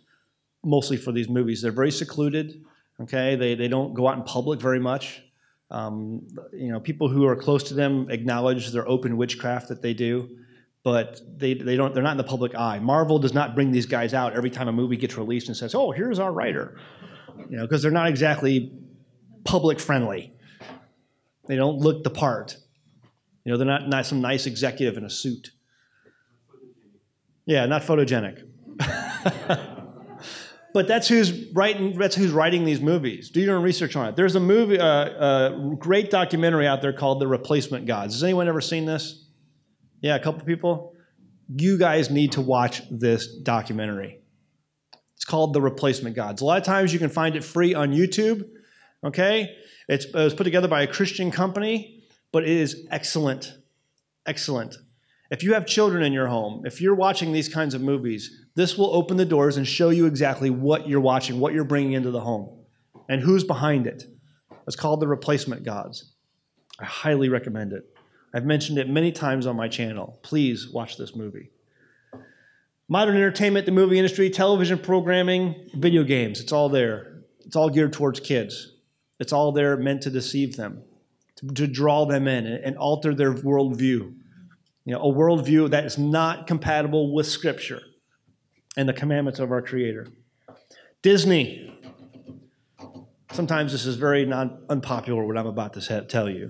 mostly for these movies. They're very secluded, okay? They, they don't go out in public very much. Um, you know, people who are close to them acknowledge their open witchcraft that they do, but they, they don't, they're not in the public eye. Marvel does not bring these guys out every time a movie gets released and says, oh, here's our writer, you know, because they're not exactly public friendly. They don't look the part. You know, they're not, not some nice executive in a suit. Yeah, not photogenic. But that's who's writing. That's who's writing these movies. Do your own research on it. There's a movie, a uh, uh, great documentary out there called The Replacement Gods. Has anyone ever seen this? Yeah, a couple people. You guys need to watch this documentary. It's called The Replacement Gods. A lot of times you can find it free on YouTube. Okay, it's, it was put together by a Christian company, but it is excellent, excellent. If you have children in your home, if you're watching these kinds of movies, this will open the doors and show you exactly what you're watching, what you're bringing into the home, and who's behind it. It's called The Replacement Gods. I highly recommend it. I've mentioned it many times on my channel. Please watch this movie. Modern entertainment, the movie industry, television programming, video games, it's all there. It's all geared towards kids. It's all there meant to deceive them, to, to draw them in and alter their worldview. You know, a worldview that is not compatible with Scripture and the commandments of our Creator. Disney. Sometimes this is very non unpopular, what I'm about to tell you.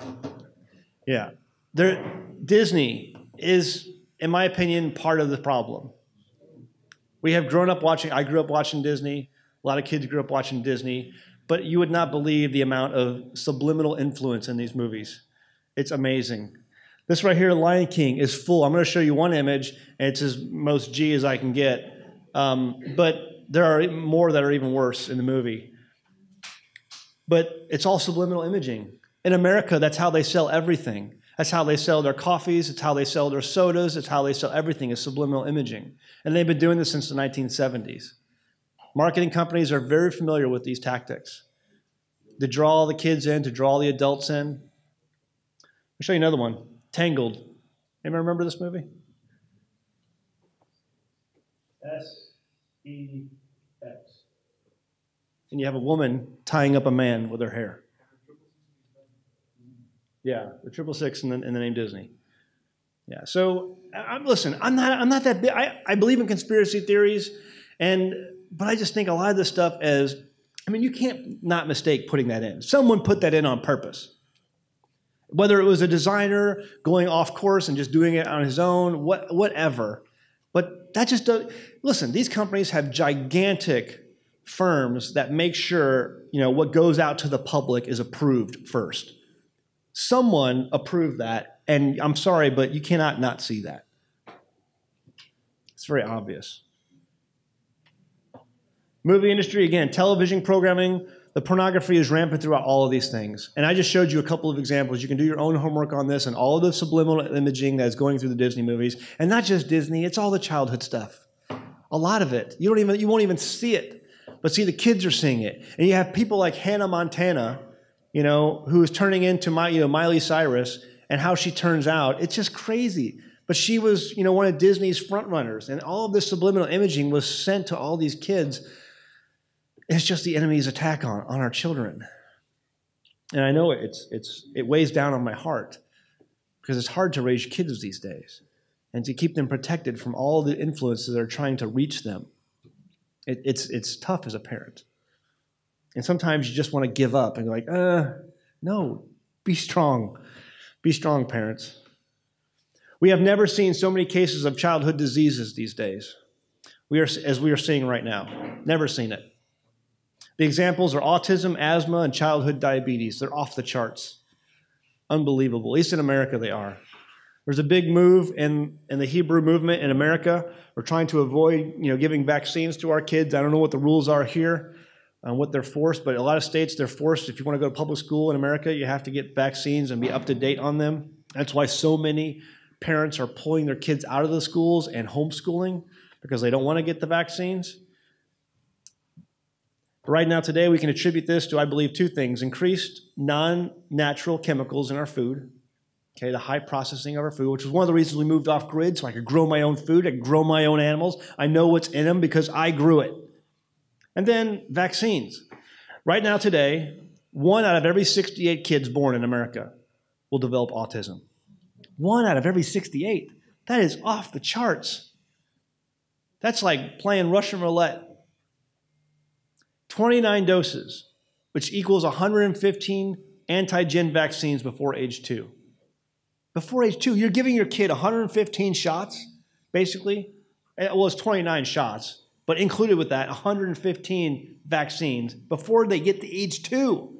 Yeah. There, Disney is, in my opinion, part of the problem. We have grown up watching, I grew up watching Disney. A lot of kids grew up watching Disney. But you would not believe the amount of subliminal influence in these movies. It's amazing. This right here, Lion King, is full. I'm going to show you one image, and it's as most G as I can get. Um, but there are more that are even worse in the movie. But it's all subliminal imaging. In America, that's how they sell everything. That's how they sell their coffees. It's how they sell their sodas. It's how they sell everything, is subliminal imaging. And they've been doing this since the nineteen seventies. Marketing companies are very familiar with these tactics. To draw the kids in, to draw the adults in. I'll show you another one. Tangled. Anyone remember this movie? S E X. And you have a woman tying up a man with her hair. Yeah, the triple six and the, and the name Disney. Yeah, so I'm, listen, I'm not, I'm not that big. I, I believe in conspiracy theories, and but I just think a lot of this stuff is, I mean, you can't not mistake putting that in. Someone put that in on purpose. Whether it was a designer going off course and just doing it on his own, what, whatever. But that just does, listen, these companies have gigantic firms that make sure, you know, what goes out to the public is approved first. Someone approved that, and I'm sorry, but you cannot not see that. It's very obvious. Movie industry, again, television programming. The pornography is rampant throughout all of these things. And I just showed you a couple of examples. You can do your own homework on this and all of the subliminal imaging that's going through the Disney movies. And not just Disney, it's all the childhood stuff. A lot of it. You don't even, you won't even see it. But see, the kids are seeing it. And you have people like Hannah Montana, you know, who is turning into my, you know, Miley Cyrus and how she turns out. It's just crazy. But she was, you know, one of Disney's front runners. And all of this subliminal imaging was sent to all these kids. It's just the enemy's attack on, on our children. And I know it's, it's, it weighs down on my heart because it's hard to raise kids these days and to keep them protected from all the influences that are trying to reach them. It, it's, it's tough as a parent. And sometimes you just want to give up and go like, uh, no, Be strong. Be strong, parents. We have never seen so many cases of childhood diseases these days we are, as we are seeing right now. Never seen it. The examples are autism, asthma, and childhood diabetes. They're off the charts. Unbelievable. At least in America they are. There's a big move in, in the Hebrew movement in America. We're trying to avoid, you know, giving vaccines to our kids. I don't know what the rules are here and what they're forced, but a lot of states they're forced. If you want to go to public school in America, you have to get vaccines and be up to date on them. That's why so many parents are pulling their kids out of the schools and homeschooling because they don't want to get the vaccines. Right now, today, we can attribute this to, I believe, two things. Increased non-natural chemicals in our food, okay, the high processing of our food, which is one of the reasons we moved off grid, so I could grow my own food, I could grow my own animals. I know what's in them because I grew it. And then vaccines. Right now, today, one out of every sixty-eight kids born in America will develop autism. One out of every sixty-eight. That is off the charts. That's like playing Russian roulette. twenty-nine doses, which equals one hundred fifteen antigen vaccines before age two. Before age two, you're giving your kid one hundred fifteen shots, basically. Well, it's twenty-nine shots, but included with that, one hundred fifteen vaccines before they get to age two.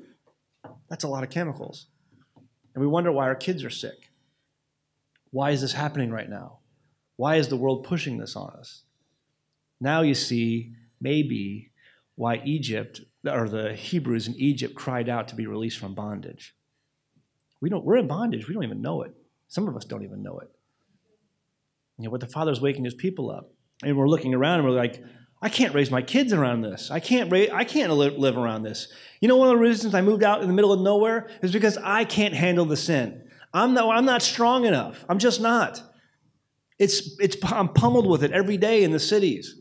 That's a lot of chemicals. And we wonder why our kids are sick. Why is this happening right now? Why is the world pushing this on us? Now you see, maybe, why Egypt, or the Hebrews in Egypt, cried out to be released from bondage. We don't, we're in bondage. We don't even know it. Some of us don't even know it. You know, but the Father's waking his people up. And we're looking around and we're like, I can't raise my kids around this. I can't, ra- I can't live around this. You know, one of the reasons I moved out in the middle of nowhere is because I can't handle the sin. I'm not, I'm not strong enough. I'm just not. It's, it's, I'm pummeled with it every day in the cities.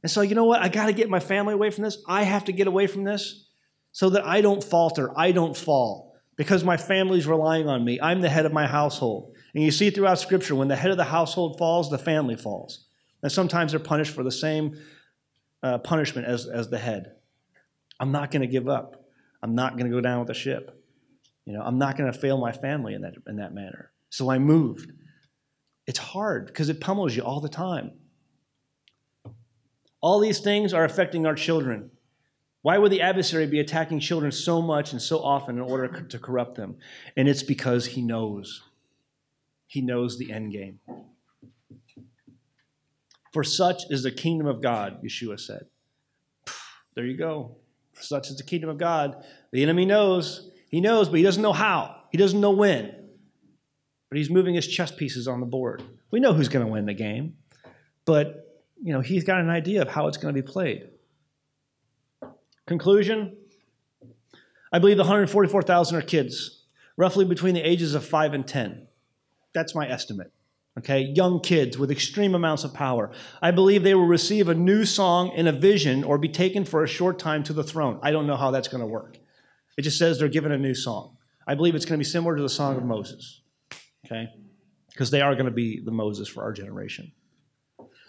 And so, you know what? I got to get my family away from this. I have to get away from this so that I don't falter. I don't fall because my family's relying on me. I'm the head of my household. And you see throughout Scripture, when the head of the household falls, the family falls. And sometimes they're punished for the same uh, punishment as, as the head. I'm not going to give up. I'm not going to go down with the ship. You know, I'm not going to fail my family in that, in that manner. So I moved. It's hard because it pummels you all the time. All these things are affecting our children. Why would the adversary be attacking children so much and so often in order to corrupt them? And it's because he knows. He knows the end game. For such is the kingdom of God, Yeshua said. There you go. For such is the kingdom of God. The enemy knows. He knows, but he doesn't know how. He doesn't know when. But he's moving his chess pieces on the board. We know who's going to win the game. But you know, he's got an idea of how it's going to be played. Conclusion, I believe the one hundred forty-four thousand are kids, roughly between the ages of five and ten. That's my estimate, okay? Young kids with extreme amounts of power. I believe they will receive a new song in a vision or be taken for a short time to the throne. I don't know how that's going to work. It just says they're given a new song. I believe it's going to be similar to the Song of Moses, okay? Because they are going to be the Moses for our generation.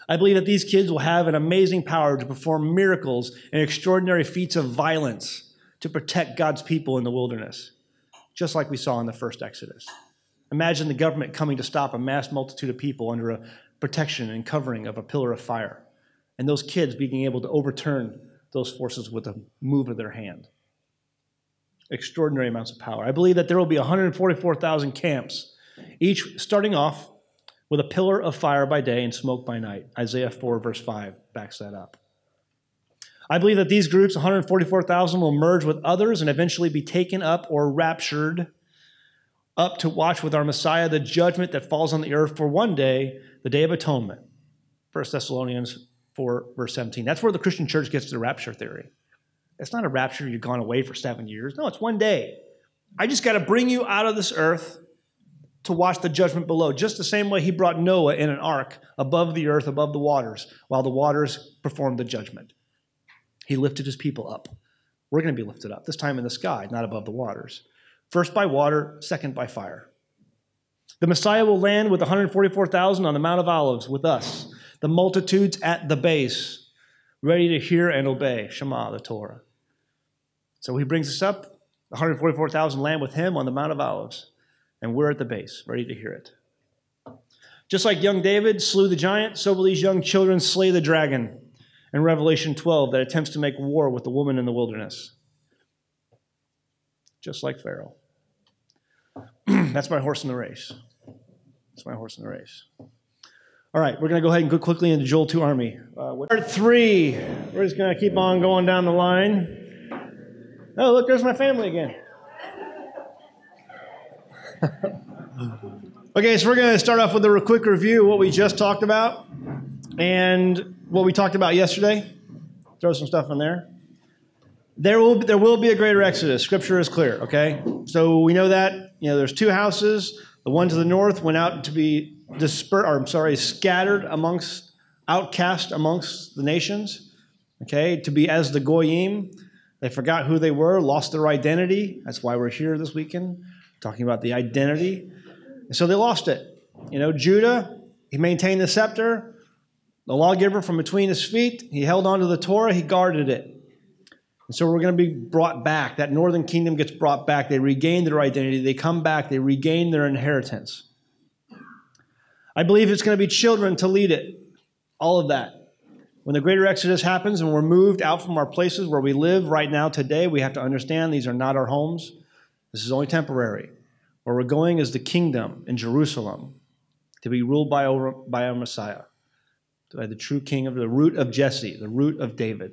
I believe that these kids will have an amazing power to perform miracles and extraordinary feats of violence to protect God's people in the wilderness, just like we saw in the first Exodus. Imagine the government coming to stop a mass multitude of people under a protection and covering of a pillar of fire, and those kids being able to overturn those forces with a move of their hand. Extraordinary amounts of power. I believe that there will be one hundred forty-four thousand camps, each starting off with a pillar of fire by day and smoke by night. Isaiah four, verse five backs that up. I believe that these groups, one hundred forty-four thousand, will merge with others and eventually be taken up or raptured up to watch with our Messiah the judgment that falls on the earth for one day, the Day of Atonement. First Thessalonians four, verse seventeen. That's where the Christian church gets to the rapture theory. It's not a rapture, you've gone away for seven years. No, it's one day. I just got to bring you out of this earth to watch the judgment below, just the same way he brought Noah in an ark above the earth, above the waters, while the waters performed the judgment. He lifted his people up. We're going to be lifted up, this time in the sky, not above the waters. First by water, second by fire. The Messiah will land with one hundred forty-four thousand on the Mount of Olives with us, the multitudes at the base, ready to hear and obey Shema, the Torah. So he brings us up. one hundred forty-four thousand land with him on the Mount of Olives. And we're at the base, ready to hear it. Just like young David slew the giant, so will these young children slay the dragon in Revelation twelve that attempts to make war with the woman in the wilderness. Just like Pharaoh. That's my horse in the race. That's my horse in the race. All right, we're going to go ahead and go quickly into Joel two Army. Uh, part three. We're just going to keep on going down the line. Oh, look, there's my family again. Okay, so we're going to start off with a quick review of what we just talked about and what we talked about yesterday. Throw some stuff in there. There will be, there will be a greater exodus. Scripture is clear, okay? So we know that, you know, there's two houses. The one to the north went out to be dispersed, or I'm sorry, scattered amongst, outcast amongst the nations, okay, to be as the Goyim. They forgot who they were, lost their identity. That's why we're here this weekend, talking about the identity. And so they lost it. You know, Judah, he maintained the scepter, the lawgiver from between his feet. He held on to the Torah. He guarded it. And so we're going to be brought back. That northern kingdom gets brought back. They regain their identity. They come back. They regain their inheritance. I believe it's going to be children to lead it. All of that. When the greater exodus happens and we're moved out from our places where we live right now today, we have to understand these are not our homes. This is only temporary. Where we're going is the kingdom in Jerusalem to be ruled by our, by our Messiah, by the true king of the root of Jesse, the root of David.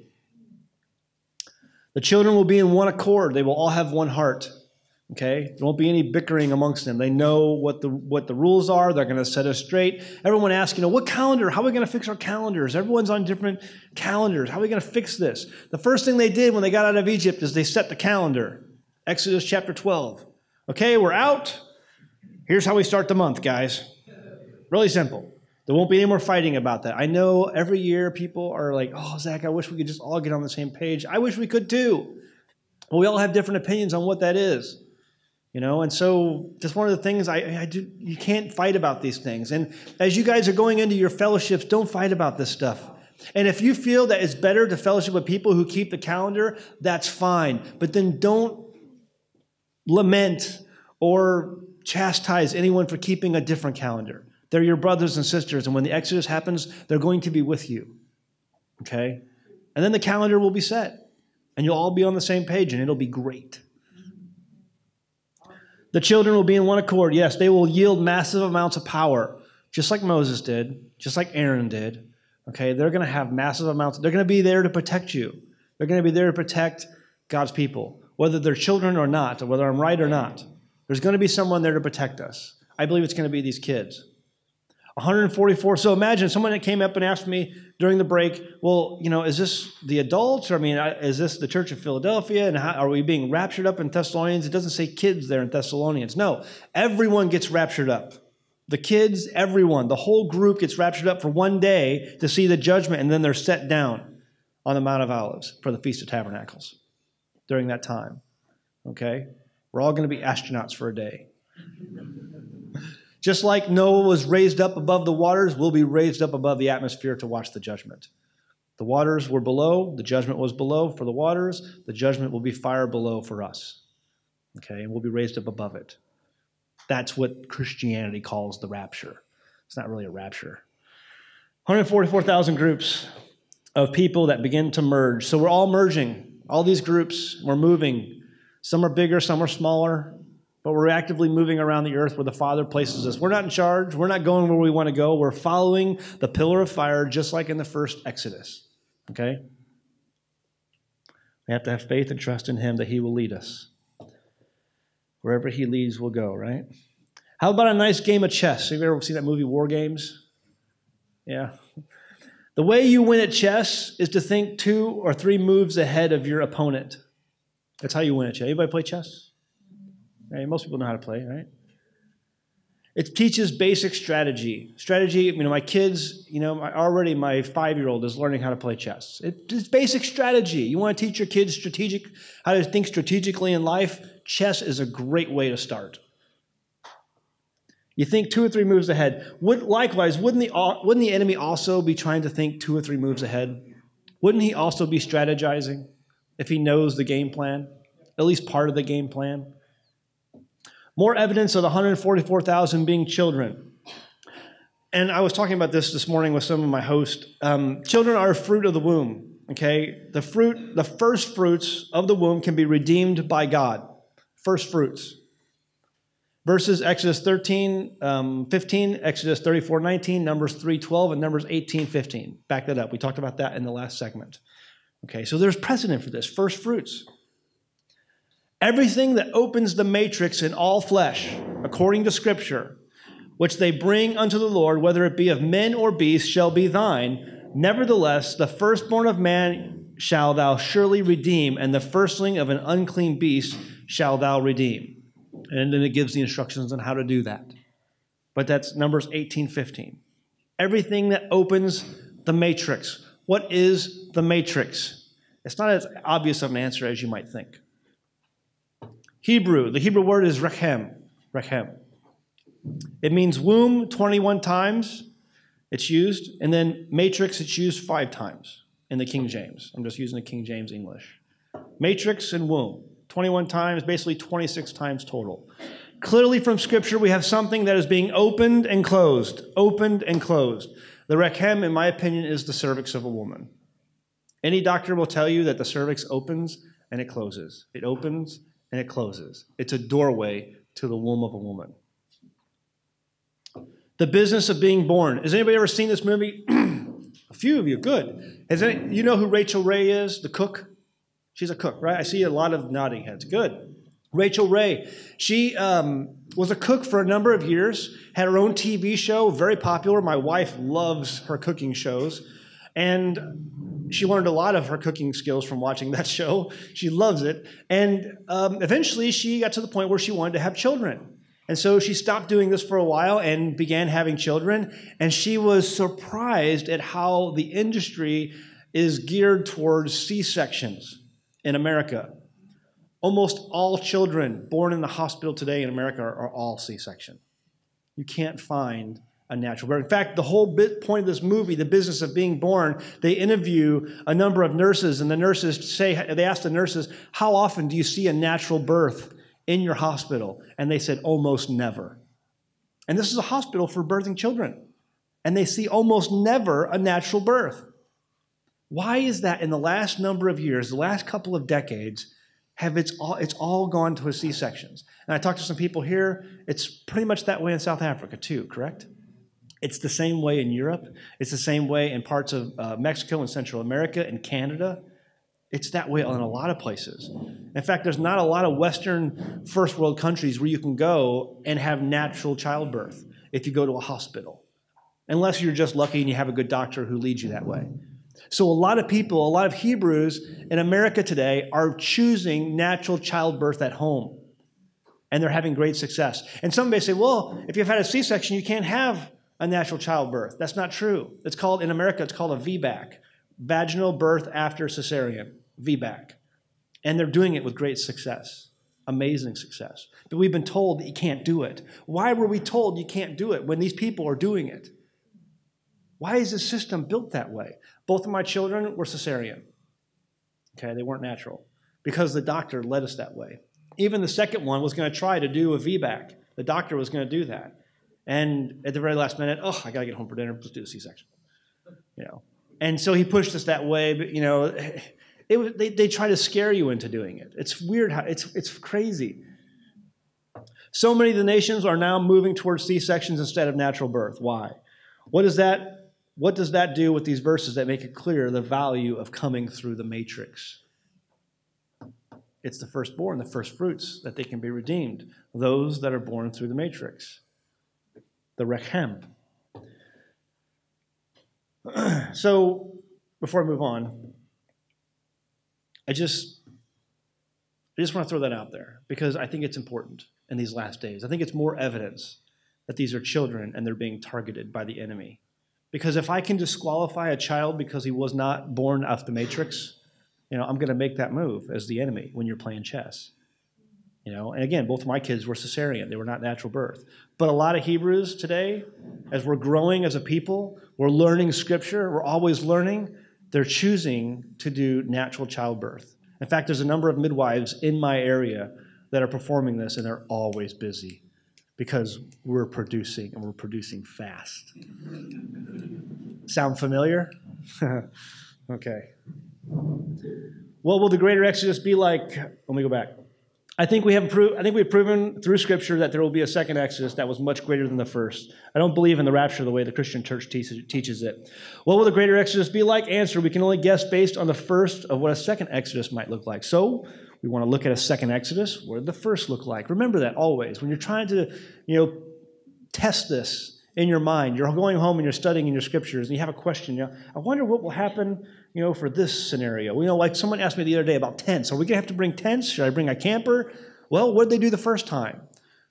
The children will be in one accord. They will all have one heart, okay? There won't be any bickering amongst them. They know what the, what the rules are. They're going to set us straight. Everyone asks, you know, what calendar? How are we going to fix our calendars? Everyone's on different calendars. How are we going to fix this? The first thing they did when they got out of Egypt is they set the calendar. Exodus chapter twelve. Okay, we're out. Here's how we start the month, guys. Really simple. There won't be any more fighting about that. I know every year people are like, oh, Zach, I wish we could just all get on the same page. I wish we could too. But we all have different opinions on what that is. You know, and so just one of the things I, I do, you can't fight about these things. And as you guys are going into your fellowships, don't fight about this stuff. And if you feel that it's better to fellowship with people who keep the calendar, that's fine. But then don't lament or chastise anyone for keeping a different calendar. They're your brothers and sisters, and when the Exodus happens, they're going to be with you, okay? And then the calendar will be set, and you'll all be on the same page, and it'll be great. The children will be in one accord. Yes, they will yield massive amounts of power, just like Moses did, just like Aaron did, okay? They're going to have massive amounts. They're going to be there to protect you. They're going to be there to protect God's people, whether they're children or not, or whether I'm right or not. There's going to be someone there to protect us. I believe it's going to be these kids. one hundred forty-four. So imagine someone that came up and asked me during the break, well, you know, is this the adults? Or, I mean, is this the Church of Philadelphia? And how, are we being raptured up in Thessalonians? It doesn't say kids there in Thessalonians. No, everyone gets raptured up. The kids, everyone, the whole group gets raptured up for one day to see the judgment, and then they're set down on the Mount of Olives for the Feast of Tabernacles during that time. Okay? We're all going to be astronauts for a day. Just like Noah was raised up above the waters, we'll be raised up above the atmosphere to watch the judgment. The waters were below. The judgment was below for the waters. The judgment will be fire below for us. Okay, and we'll be raised up above it. That's what Christianity calls the rapture. It's not really a rapture. one hundred forty-four thousand groups of people that begin to merge. So we're all merging. All these groups, we're moving. Some are bigger, some are smaller. But we're actively moving around the earth where the Father places us. We're not in charge. We're not going where we want to go. We're following the pillar of fire, just like in the first Exodus. Okay? We have to have faith and trust in Him that He will lead us. Wherever He leads, we'll go, right? How about a nice game of chess? Have you ever seen that movie War Games? Yeah. The way you win at chess is to think two or three moves ahead of your opponent. That's how you win at chess. Anybody play chess? Right, most people know how to play, right? It teaches basic strategy. Strategy, you know, my kids, you know, my, already my five-year-old is learning how to play chess. It, it's basic strategy. You want to teach your kids strategic, how to think strategically in life, chess is a great way to start. You think two or three moves ahead. Would, likewise, wouldn't the, wouldn't the enemy also be trying to think two or three moves ahead? Wouldn't he also be strategizing if he knows the game plan? at least part of the game plan. More evidence of the one hundred forty-four thousand being children. And I was talking about this this morning with some of my hosts. Um, children are a fruit of the womb, okay? The fruit, the first fruits of the womb can be redeemed by God. First fruits. Verses Exodus thirteen, um, fifteen, Exodus thirty-four, nineteen, Numbers three, twelve, and Numbers eighteen, fifteen. Back that up. We talked about that in the last segment. Okay, so there's precedent for this. First fruits. Everything that opens the matrix in all flesh, according to Scripture, which they bring unto the Lord, whether it be of men or beasts, shall be thine. Nevertheless, the firstborn of man shall thou surely redeem, and the firstling of an unclean beast shall thou redeem. And then it gives the instructions on how to do that. But that's Numbers eighteen fifteen. Everything that opens the matrix. What is the matrix? It's not as obvious of an answer as you might think. Hebrew, the Hebrew word is Rechem, Rechem. It means womb twenty-one times, it's used, and then matrix, it's used five times in the King James. I'm just using the King James English. Matrix and womb, twenty-one times, basically twenty-six times total. Clearly from Scripture, we have something that is being opened and closed, opened and closed. The Rechem, in my opinion, is the cervix of a woman. Any doctor will tell you that the cervix opens and it closes. It opens and it closes. It's a doorway to the womb of a woman. The Business of Being Born. Has anybody ever seen this movie? A few of you, good. Has any, you know who Rachel Ray is, the cook? She's a cook, right? I see a lot of nodding heads. Good. Rachel Ray, she um, was a cook for a number of years, had her own T V show, very popular. My wife loves her cooking shows, and she learned a lot of her cooking skills from watching that show. She loves it, and um, eventually she got to the point where she wanted to have children. And so she stopped doing this for a while and began having children, and she was surprised at how the industry is geared towards C-sections in America. Almost all children born in the hospital today in America are, are all C-section. You can't find a natural birth. In fact, the whole bit point of this movie, The Business of Being Born, they interview a number of nurses, and the nurses say, they ask the nurses, how often do you see a natural birth in your hospital? And they said, almost never. And this is a hospital for birthing children. And they see almost never a natural birth. Why is that in the last number of years, the last couple of decades, have it's all, it's all gone to C-sections? And I talked to some people here. It's pretty much that way in South Africa too, correct? It's the same way in Europe. It's the same way in parts of uh, Mexico and Central America and Canada. It's that way in a lot of places. In fact, there's not a lot of Western first world countries where you can go and have natural childbirth if you go to a hospital, unless you're just lucky and you have a good doctor who leads you that way. So a lot of people, a lot of Hebrews in America today are choosing natural childbirth at home, and they're having great success. And some may say, well, if you've had a C-section, you can't have a natural childbirth. That's not true. It's called, in America, it's called a V BAC. Vaginal birth after cesarean, V BAC. And they're doing it with great success, amazing success. But we've been told that you can't do it. Why were we told you can't do it when these people are doing it? Why is this system built that way? Both of my children were cesarean. Okay, they weren't natural because the doctor led us that way. Even the second one was going to try to do a V BAC. The doctor was going to do that. And at the very last minute, oh, I got to get home for dinner. Let's do a C-section, you know. And so he pushed us that way, but, you know, it, they, they try to scare you into doing it. It's weird. How, it's, it's crazy. So many of the nations are now moving towards C-sections instead of natural birth. Why? What does that, what does that do with these verses that make it clear the value of coming through the matrix? It's the firstborn, the first fruits, that they can be redeemed, those that are born through the matrix, the Rechem. So, before I move on, I just, I just want to throw that out there because I think it's important in these last days. I think it's more evidence that these are children and they're being targeted by the enemy. Because if I can disqualify a child because he was not born out of the matrix, you know, I'm going to make that move as the enemy when you're playing chess. You know, and again, both of my kids were cesarean. They were not natural birth. But a lot of Hebrews today, as we're growing as a people, we're learning Scripture, we're always learning, they're choosing to do natural childbirth. In fact, there's a number of midwives in my area that are performing this, and they're always busy because we're producing, and we're producing fast. Sound familiar? Okay. What will the greater exodus be like? Let me go back. I think we have pro- I think we've proven through Scripture that there will be a second exodus that was much greater than the first. I don't believe in the rapture the way the Christian church te- teaches it. What will the greater exodus be like? Answer, we can only guess based on the first of what a second exodus might look like. So we want to look at a second exodus. What did the first look like? Remember that always. When you're trying to, you know, test this in your mind, you're going home and you're studying in your Scriptures and you have a question. You know, I wonder what will happen, you know, for this scenario. You know, like someone asked me the other day about tents. Are we going to have to bring tents? Should I bring a camper? Well, what did they do the first time?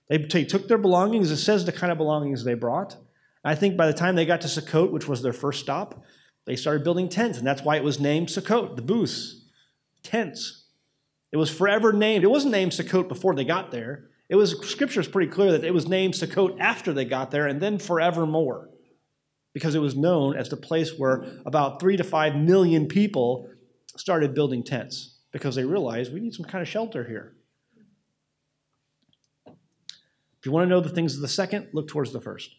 They t- took their belongings. It says the kind of belongings they brought. I think by the time they got to Sukkot, which was their first stop, they started building tents, and that's why it was named Sukkot, the booths, tents. It was forever named. It wasn't named Sukkot before they got there. It was, Scripture is pretty clear that it was named Sukkot after they got there, and then forevermore, because it was known as the place where about three to five million people started building tents because they realized we need some kind of shelter here. If you want to know the things of the second, look towards the first.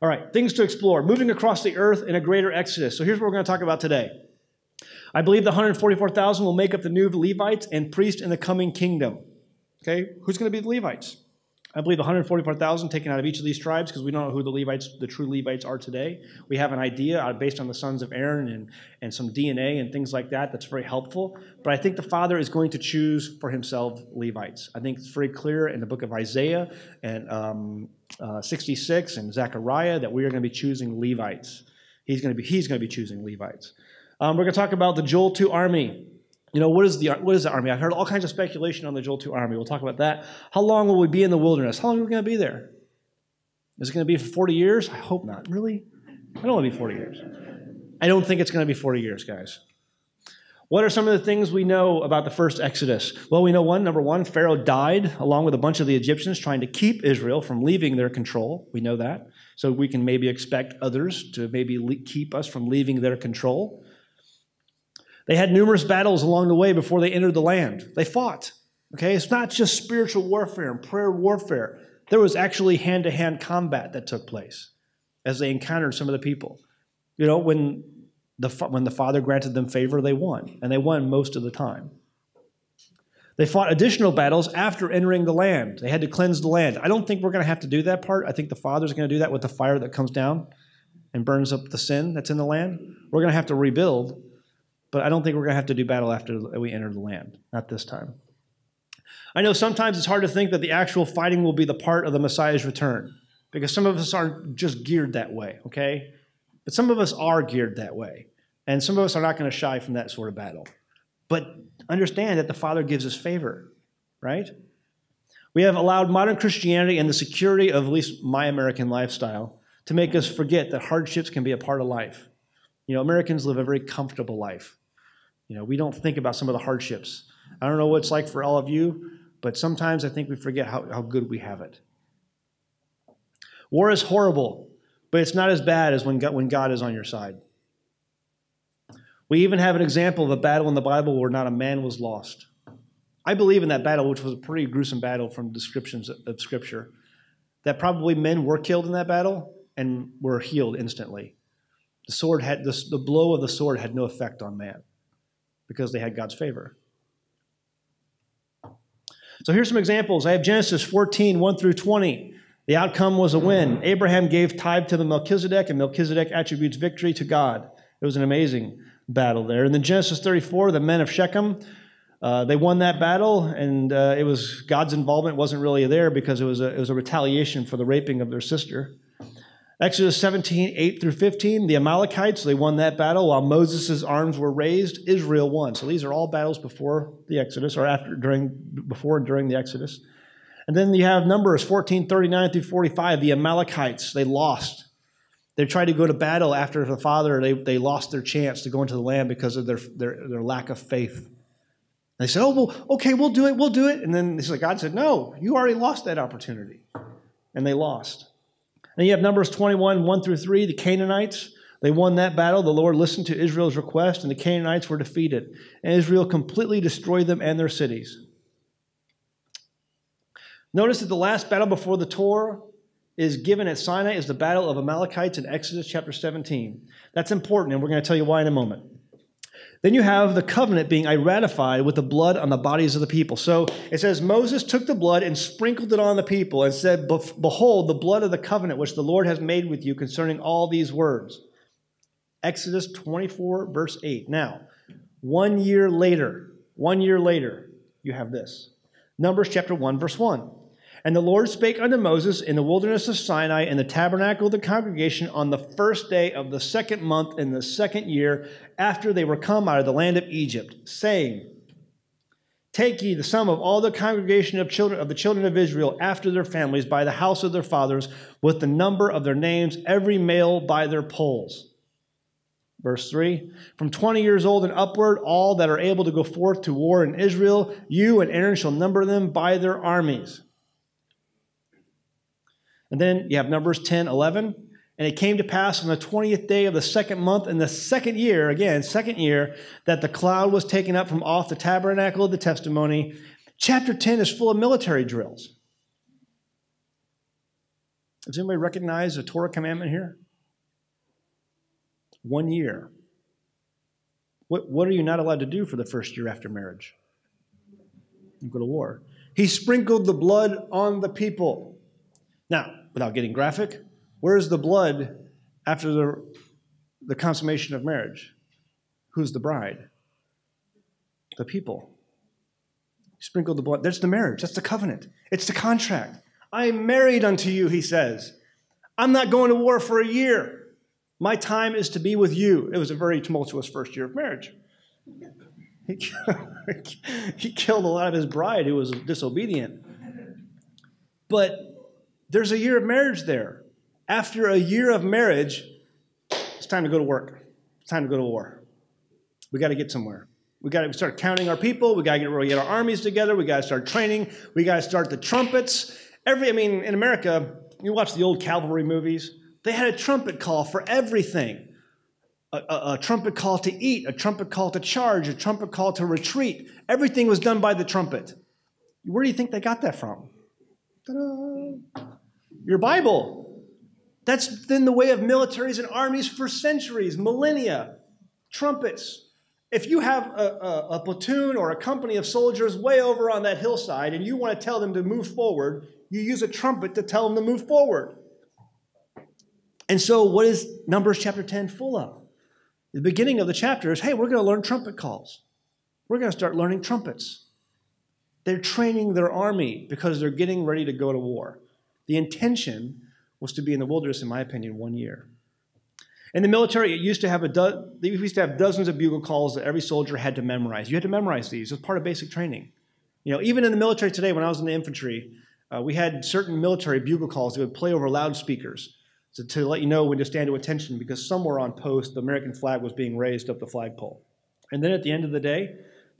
All right, things to explore. Moving across the earth in a greater exodus. So here's what we're going to talk about today. I believe the one hundred forty-four thousand will make up the new Levites and priests in the coming kingdom. Okay, who's going to be the Levites? I believe one hundred forty-four thousand taken out of each of these tribes, because we don't know who the Levites, the true Levites, are today. We have an idea based on the sons of Aaron and, and some D N A and things like that that's very helpful. But I think the Father is going to choose for himself Levites. I think it's very clear in the book of Isaiah and um, uh, sixty-six and Zechariah that we are going to be choosing Levites. He's going to be he's going to be choosing Levites. Um, we're going to talk about the Joel two army. You know, what is the what is the army? I've heard all kinds of speculation on the Joel two army. We'll talk about that. How long will we be in the wilderness? How long are we going to be there? Is it going to be for forty years? I hope not. Really? I don't want to be forty years. I don't think it's going to be forty years, guys. What are some of the things we know about the first Exodus? Well, we know one. Number one, Pharaoh died along with a bunch of the Egyptians trying to keep Israel from leaving their control. We know that. So we can maybe expect others to maybe le- keep us from leaving their control. They had numerous battles along the way before they entered the land. They fought. Okay, it's not just spiritual warfare and prayer warfare. There was actually hand-to-hand combat that took place as they encountered some of the people. You know, when the when the Father granted them favor, they won, and they won most of the time. They fought additional battles after entering the land. They had to cleanse the land. I don't think we're going to have to do that part. I think the Father's going to do that with the fire that comes down and burns up the sin that's in the land. We're going to have to rebuild. But I don't think we're going to have to do battle after we enter the land. Not this time. I know sometimes it's hard to think that the actual fighting will be the part of the Messiah's return, because some of us aren't just geared that way, okay? But some of us are geared that way. And some of us are not going to shy from that sort of battle. But understand that the Father gives us favor, right? We have allowed modern Christianity and the security of at least my American lifestyle to make us forget that hardships can be a part of life. You know, Americans live a very comfortable life. You know, we don't think about some of the hardships. I don't know what it's like for all of you, but sometimes I think we forget how, how good we have it. War is horrible, but it's not as bad as when God, when God is on your side. We even have an example of a battle in the Bible where not a man was lost. I believe in that battle, which was a pretty gruesome battle from descriptions of Scripture, that probably men were killed in that battle and were healed instantly. The sword had the, the blow of the sword had no effect on man, because they had God's favor. So here's some examples. I have Genesis fourteen, one through twenty. The outcome was a win. Abraham gave tithe to the Melchizedek, and Melchizedek attributes victory to God. It was an amazing battle there. And then Genesis thirty-four, the men of Shechem, uh, they won that battle, and uh, it was God's involvement wasn't really there, because it was a, it was a retaliation for the raping of their sister. Exodus seventeen, eight through fifteen, the Amalekites, they won that battle. While Moses' arms were raised, Israel won. So these are all battles before the Exodus, or after, during, before and during the Exodus. And then you have Numbers fourteen, thirty-nine through forty-five, the Amalekites, they lost. They tried to go to battle after the Father. They, they lost their chance to go into the land because of their, their, their lack of faith. And they said, oh, well, okay, we'll do it, we'll do it. And then God said, no, you already lost that opportunity. And they lost. And you have Numbers twenty-one, one through three, the Canaanites. They won that battle. The Lord listened to Israel's request, and the Canaanites were defeated. And Israel completely destroyed them and their cities. Notice that the last battle before the Torah is given at Sinai is the battle of Amalekites in Exodus chapter seventeen. That's important, and we're going to tell you why in a moment. Then you have the covenant being ratified with the blood on the bodies of the people. So it says, Moses took the blood and sprinkled it on the people and said, Behold, the blood of the covenant which the Lord has made with you concerning all these words. Exodus twenty-four, verse eight. Now, one year later, one year later, you have this. Numbers chapter one, verse one. And the Lord spake unto Moses in the wilderness of Sinai in the tabernacle of the congregation on the first day of the second month in the second year after they were come out of the land of Egypt, saying, Take ye the sum of all the congregation of children of the children of Israel after their families by the house of their fathers with the number of their names, every male by their polls. Verse three, from twenty years old and upward, all that are able to go forth to war in Israel, you and Aaron shall number them by their armies. And then you have Numbers ten, eleven. And it came to pass on the twentieth day of the second month in the second year, again, second year, that the cloud was taken up from off the tabernacle of the testimony. Chapter ten is full of military drills. Does anybody recognize the Torah commandment here? One year. What, what are you not allowed to do for the first year after marriage? You go to war. He sprinkled the blood on the people. Now, without getting graphic, where is the blood after the, the consummation of marriage? Who's the bride? The people. Sprinkled the blood. That's the marriage. That's the covenant. It's the contract. I am married unto you, he says. I'm not going to war for a year. My time is to be with you. It was a very tumultuous first year of marriage. He killed, he killed a lot of his bride who was disobedient. But there's a year of marriage there. After a year of marriage, it's time to go to work. It's time to go to war. We got to get somewhere. We got to start counting our people. We got to get, we get our armies together. We got to start training. We got to start the trumpets. Every, I mean, in America, you watch the old cavalry movies. They had a trumpet call for everything. A, a, a trumpet call to eat, a trumpet call to charge, a trumpet call to retreat. Everything was done by the trumpet. Where do you think they got that from? Ta-da. Your Bible. That's been the way of militaries and armies for centuries, millennia. Trumpets. If you have a, a, a platoon or a company of soldiers way over on that hillside and you want to tell them to move forward, you use a trumpet to tell them to move forward. And so what is Numbers chapter ten full of? The beginning of the chapter is, hey, we're going to learn trumpet calls. We're going to start learning trumpets. They're training their army because they're getting ready to go to war. The intention was to be in the wilderness, in my opinion, one year. In the military, it used to have a do- they used to have dozens of bugle calls that every soldier had to memorize. You had to memorize these. It was part of basic training. You know, even in the military today, when I was in the infantry, uh, we had certain military bugle calls that would play over loudspeakers. To, to let you know when to stand to attention, because somewhere on post, the American flag was being raised up the flagpole. And then at the end of the day,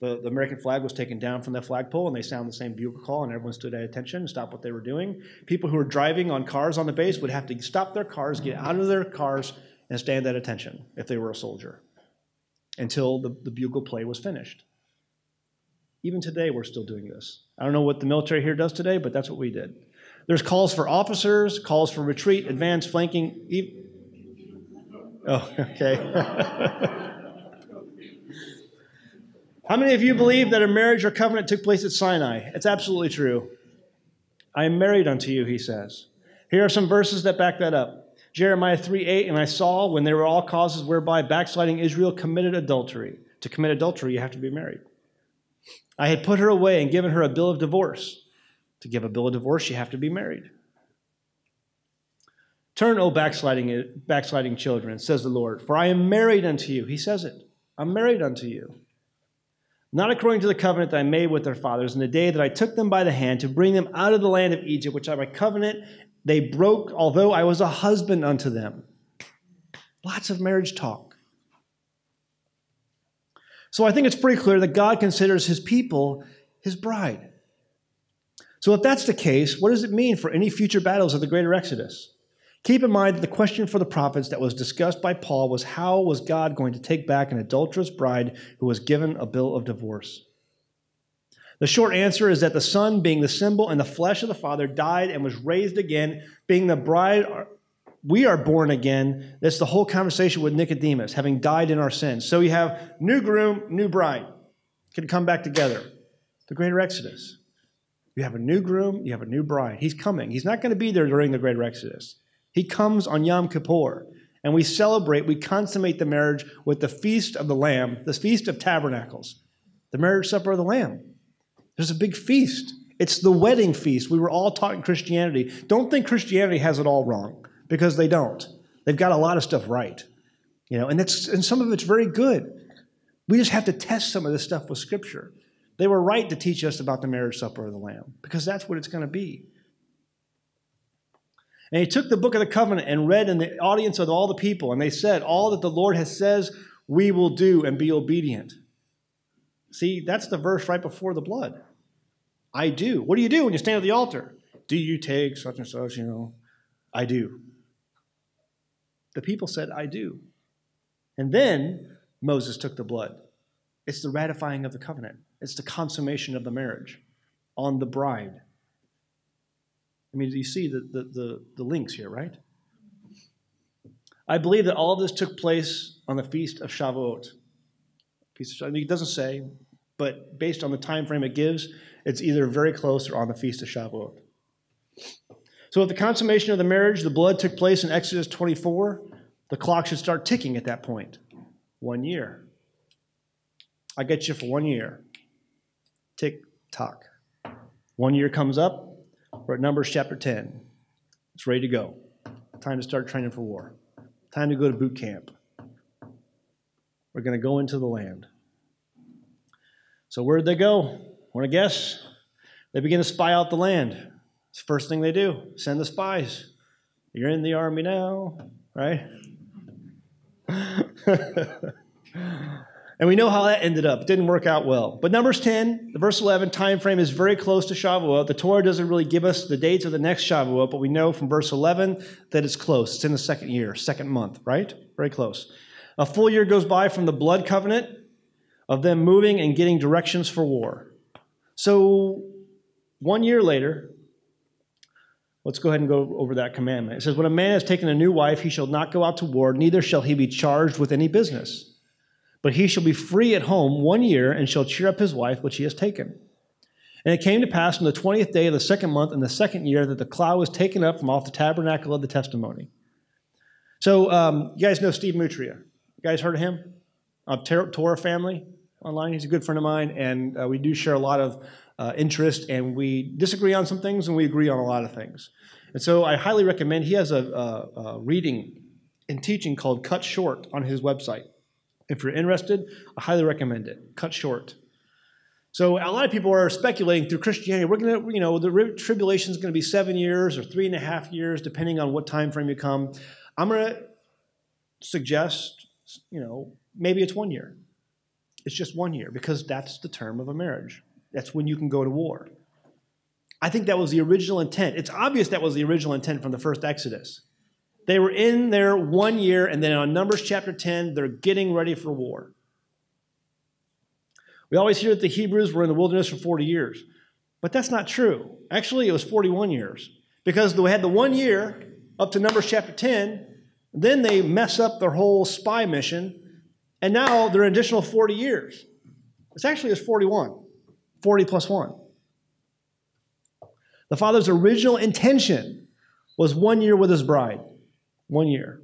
the, the American flag was taken down from the flagpole, and they sound the same bugle call, and everyone stood at attention and stopped what they were doing. People who were driving on cars on the base would have to stop their cars, get out of their cars, and stand at attention if they were a soldier until the, the bugle play was finished. Even today, we're still doing this. I don't know what the military here does today, but that's what we did. There's calls for officers, calls for retreat, advance, flanking. E- oh, okay. How many of you believe that a marriage or covenant took place at Sinai? It's absolutely true. I am married unto you, he says. Here are some verses that back that up. Jeremiah three eight, and I saw when there were all causes whereby backsliding Israel committed adultery. To commit adultery, you have to be married. I had put her away and given her a bill of divorce. To give a bill of divorce, you have to be married. Turn, O backsliding, backsliding children, says the Lord, for I am married unto you. He says it. I'm married unto you. Not according to the covenant that I made with their fathers in the day that I took them by the hand to bring them out of the land of Egypt, which I my covenant they broke, although I was a husband unto them. Lots of marriage talk. So I think it's pretty clear that God considers his people his bride. So if that's the case, what does it mean for any future battles of the greater Exodus? Keep in mind that the question for the prophets that was discussed by Paul was how was God going to take back an adulterous bride who was given a bill of divorce? The short answer is that the Son, being the symbol and the flesh of the Father, died and was raised again, being the bride. We are born again. That's the whole conversation with Nicodemus, having died in our sins. So you have new groom, new bride, can come back together. The greater Exodus. You have a new groom, you have a new bride. He's coming. He's not going to be there during the greater Exodus. He comes on Yom Kippur, and we celebrate, we consummate the marriage with the Feast of the Lamb, the Feast of Tabernacles, the marriage supper of the Lamb. There's a big feast. It's the wedding feast. We were all taught in Christianity. Don't think Christianity has it all wrong, because they don't. They've got a lot of stuff right, you know, and, it's, and some of it's very good. We just have to test some of this stuff with Scripture. They were right to teach us about the marriage supper of the Lamb, because that's what it's going to be. And he took the book of the covenant and read in the audience of all the people, and they said, all that the Lord has says, we will do and be obedient. See, that's the verse right before the blood. I do. What do you do when you stand at the altar? Do you take such and such, you know? I do. The people said, I do. And then Moses took the blood. It's the ratifying of the covenant. It's the consummation of the marriage on the bride. I mean, you see the, the, the, the links here, right? I believe that all of this took place on the Feast of Shavuot. Feast of Shavuot. I mean, it doesn't say, but based on the time frame it gives, it's either very close or on the Feast of Shavuot. So at the consummation of the marriage, the blood took place in Exodus twenty-four. The clock should start ticking at that point. One year. I get you for one year. Tick tock. One year comes up. We're at Numbers chapter ten. It's ready to go. Time to start training for war. Time to go to boot camp. We're going to go into the land. So where did they go? Want to guess? They begin to spy out the land. It's the first thing they do. Send the spies. You're in the army now, right? And we know how that ended up. It didn't work out well. But Numbers ten, the verse eleven, time frame is very close to Shavuot. The Torah doesn't really give us the dates of the next Shavuot, but we know from verse eleven that it's close. It's in the second year, second month, right? Very close. A full year goes by from the blood covenant of them moving and getting directions for war. So one year later, let's go ahead and go over that commandment. It says, when a man has taken a new wife, he shall not go out to war, neither shall he be charged with any business. But he shall be free at home one year and shall cheer up his wife, which he has taken. And it came to pass on the twentieth day of the second month in the second year that the cloud was taken up from off the tabernacle of the testimony. So um, you guys know Steve Mutria. You guys heard of him? Uh, Torah Family online. He's a good friend of mine, and uh, we do share a lot of uh, interest, and we disagree on some things, and we agree on a lot of things. And so I highly recommend, he has a, a, a reading and teaching called Cut Short on his website. If you're interested, I highly recommend it. Cut Short. So a lot of people are speculating through Christianity. We're going to, you know, the tribulation is going to be seven years or three and a half years, depending on what time frame you come. I'm going to suggest, you know, maybe it's one year. It's just one year because that's the term of a marriage. That's when you can go to war. I think that was the original intent. It's obvious that was the original intent from the first Exodus. They were in there one year, and then on Numbers chapter ten, they're getting ready for war. We always hear that the Hebrews were in the wilderness for forty years, but that's not true. Actually, it was forty-one years, because they had the one year up to Numbers chapter ten, then they mess up their whole spy mission, and now they're an additional forty years. It's actually it's forty-one, forty plus one. The Father's original intention was one year with his bride. One year.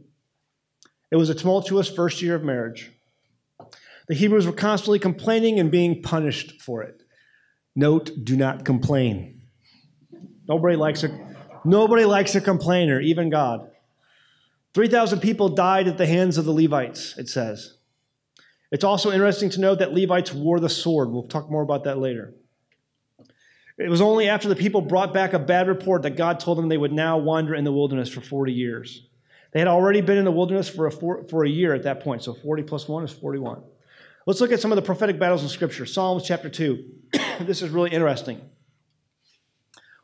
It was a tumultuous first year of marriage. The Hebrews were constantly complaining and being punished for it. Note, do not complain. Nobody likes a, nobody likes a complainer, even God. three thousand people died at the hands of the Levites, it says. It's also interesting to note that Levites wore the sword. We'll talk more about that later. It was only after the people brought back a bad report that God told them they would now wander in the wilderness for forty years. They had already been in the wilderness for a, for, for a year at that point, so forty plus one is forty-one. Let's look at some of the prophetic battles in Scripture. Psalms chapter two. This is really interesting.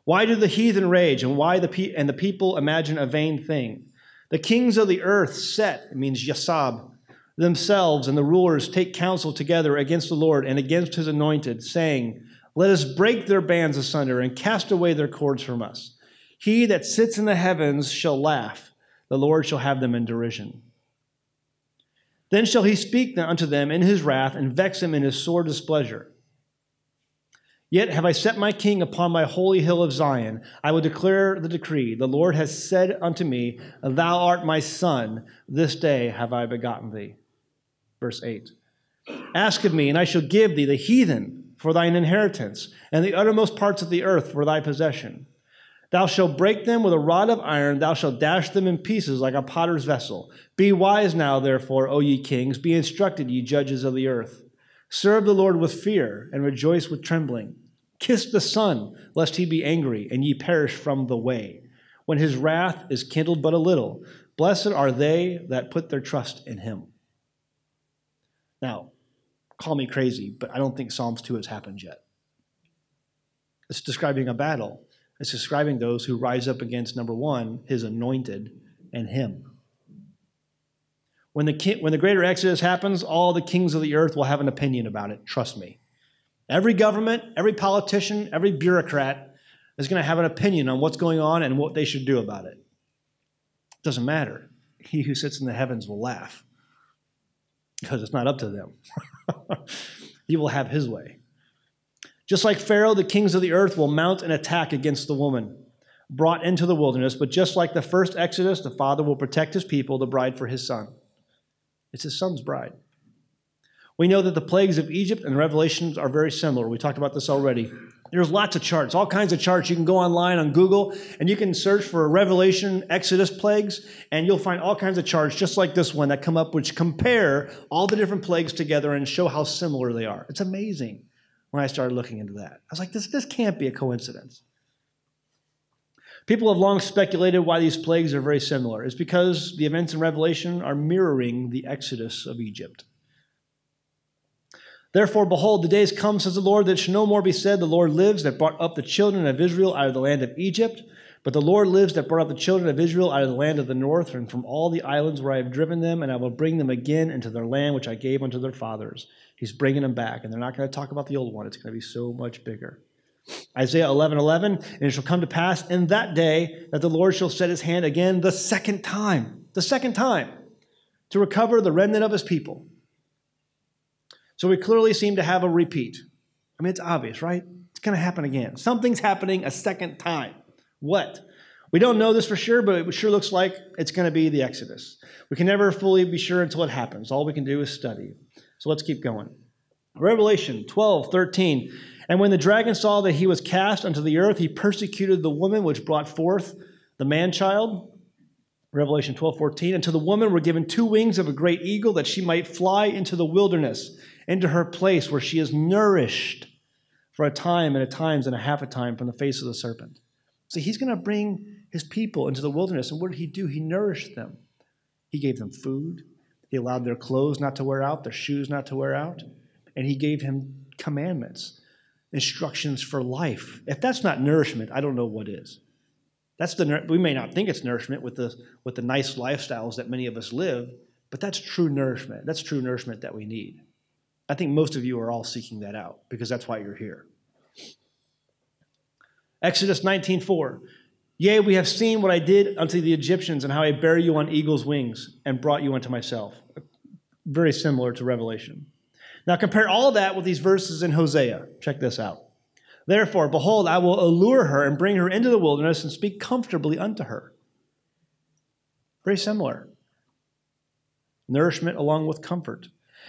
Why do the heathen rage, and why the pe- and the people imagine a vain thing? The kings of the earth set, it means yasab, themselves, and the rulers take counsel together against the Lord and against his anointed, saying, let us break their bands asunder and cast away their cords from us. He that sits in the heavens shall laugh. The Lord shall have them in derision. Then shall he speak unto them in his wrath and vex them in his sore displeasure. Yet have I set my king upon my holy hill of Zion. I will declare the decree. The Lord has said unto me, thou art my son. This day have I begotten thee. Verse eight. Ask of me, and I shall give thee the heathen for thine inheritance, and the uttermost parts of the earth for thy possession. Thou shalt break them with a rod of iron. Thou shalt dash them in pieces like a potter's vessel. Be wise now, therefore, O ye kings. Be instructed, ye judges of the earth. Serve the Lord with fear, and rejoice with trembling. Kiss the Son, lest he be angry, and ye perish from the way, when his wrath is kindled but a little. Blessed are they that put their trust in him. Now, call me crazy, but I don't think Psalms two has happened yet. It's describing a battle. It's describing those who rise up against, number one, his anointed and him. When the, ki- when the greater exodus happens, all the kings of the earth will have an opinion about it, trust me. Every government, every politician, every bureaucrat is going to have an opinion on what's going on and what they should do about it. It doesn't matter. He who sits in the heavens will laugh because it's not up to them. He will have his way. Just like Pharaoh, the kings of the earth will mount an attack against the woman brought into the wilderness, but just like the first exodus, the father will protect his people, the bride for his son. It's his son's bride. We know that the plagues of Egypt and Revelations are very similar. We talked about this already. There's lots of charts, all kinds of charts. You can go online on Google, and you can search for Revelation, Exodus plagues, and you'll find all kinds of charts just like this one that come up, which compare all the different plagues together and show how similar they are. It's amazing when I started looking into that. I was like, this, this can't be a coincidence. People have long speculated why these plagues are very similar. It's because the events in Revelation are mirroring the Exodus of Egypt. Therefore, behold, the days come, says the Lord, that shall no more be said, the Lord lives, that brought up the children of Israel out of the land of Egypt. But the Lord lives, that brought up the children of Israel out of the land of the north, and from all the islands where I have driven them, and I will bring them again into their land, which I gave unto their fathers. He's bringing them back, and they're not going to talk about the old one. It's going to be so much bigger. Isaiah eleven eleven, and it shall come to pass in that day that the Lord shall set his hand again the second time, the second time, to recover the remnant of his people. So we clearly seem to have a repeat. I mean, it's obvious, right? It's going to happen again. Something's happening a second time. What? We don't know this for sure, but it sure looks like it's going to be the Exodus. We can never fully be sure until it happens. All we can do is study. So let's keep going. Revelation twelve thirteen. And when the dragon saw that he was cast unto the earth, he persecuted the woman which brought forth the man-child. Revelation twelve fourteen. And to the woman were given two wings of a great eagle, that she might fly into the wilderness, into her place where she is nourished for a time and a times and a half a time from the face of the serpent. So he's going to bring his people into the wilderness. And what did he do? He nourished them. He gave them food. He allowed their clothes not to wear out, their shoes not to wear out. And he gave him commandments, instructions for life. If that's not nourishment, I don't know what is. That's the we may not think it's nourishment with the with the nice lifestyles that many of us live, but that's true nourishment. That's true nourishment that we need. I think most of you are all seeking that out because that's why you're here. Exodus nineteen four. Yea, we have seen what I did unto the Egyptians, and how I bare you on eagle's wings and brought you unto myself. Very similar to Revelation. Now compare all that with these verses in Hosea. Check this out. Therefore, behold, I will allure her and bring her into the wilderness and speak comfortably unto her. Very similar. Nourishment along with comfort.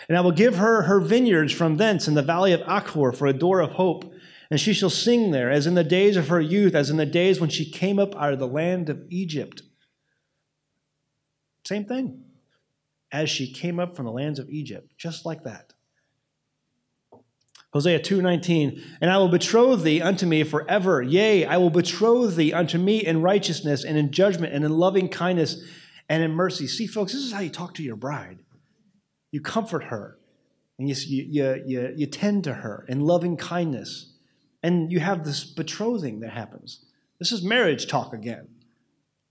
And I will give her her vineyards from thence in the valley of Achor for a door of hope. And she shall sing there as in the days of her youth, as in the days when she came up out of the land of Egypt. Same thing. As she came up from the lands of Egypt. Just like that. Hosea two nineteen, and I will betroth thee unto me forever. Yea, I will betroth thee unto me in righteousness and in judgment and in loving kindness and in mercy. See, folks, this is how you talk to your bride. You comfort her, and you, you, you, you tend to her in loving kindness And you have this betrothing that happens. This is marriage talk again.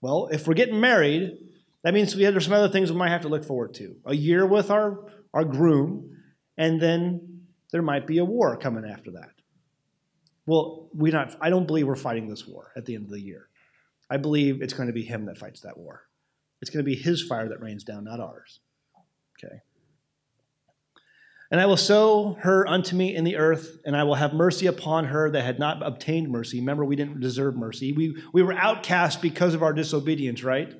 Well, if we're getting married, that means we have some other things we might have to look forward to. A year with our, our groom, and then there might be a war coming after that. Well, we not. I don't believe we're fighting this war at the end of the year. I believe it's going to be him that fights that war. It's going to be his fire that rains down, not ours. Okay. And I will sow her unto me in the earth, and I will have mercy upon her that had not obtained mercy. Remember, we didn't deserve mercy. We, we were outcast because of our disobedience, right?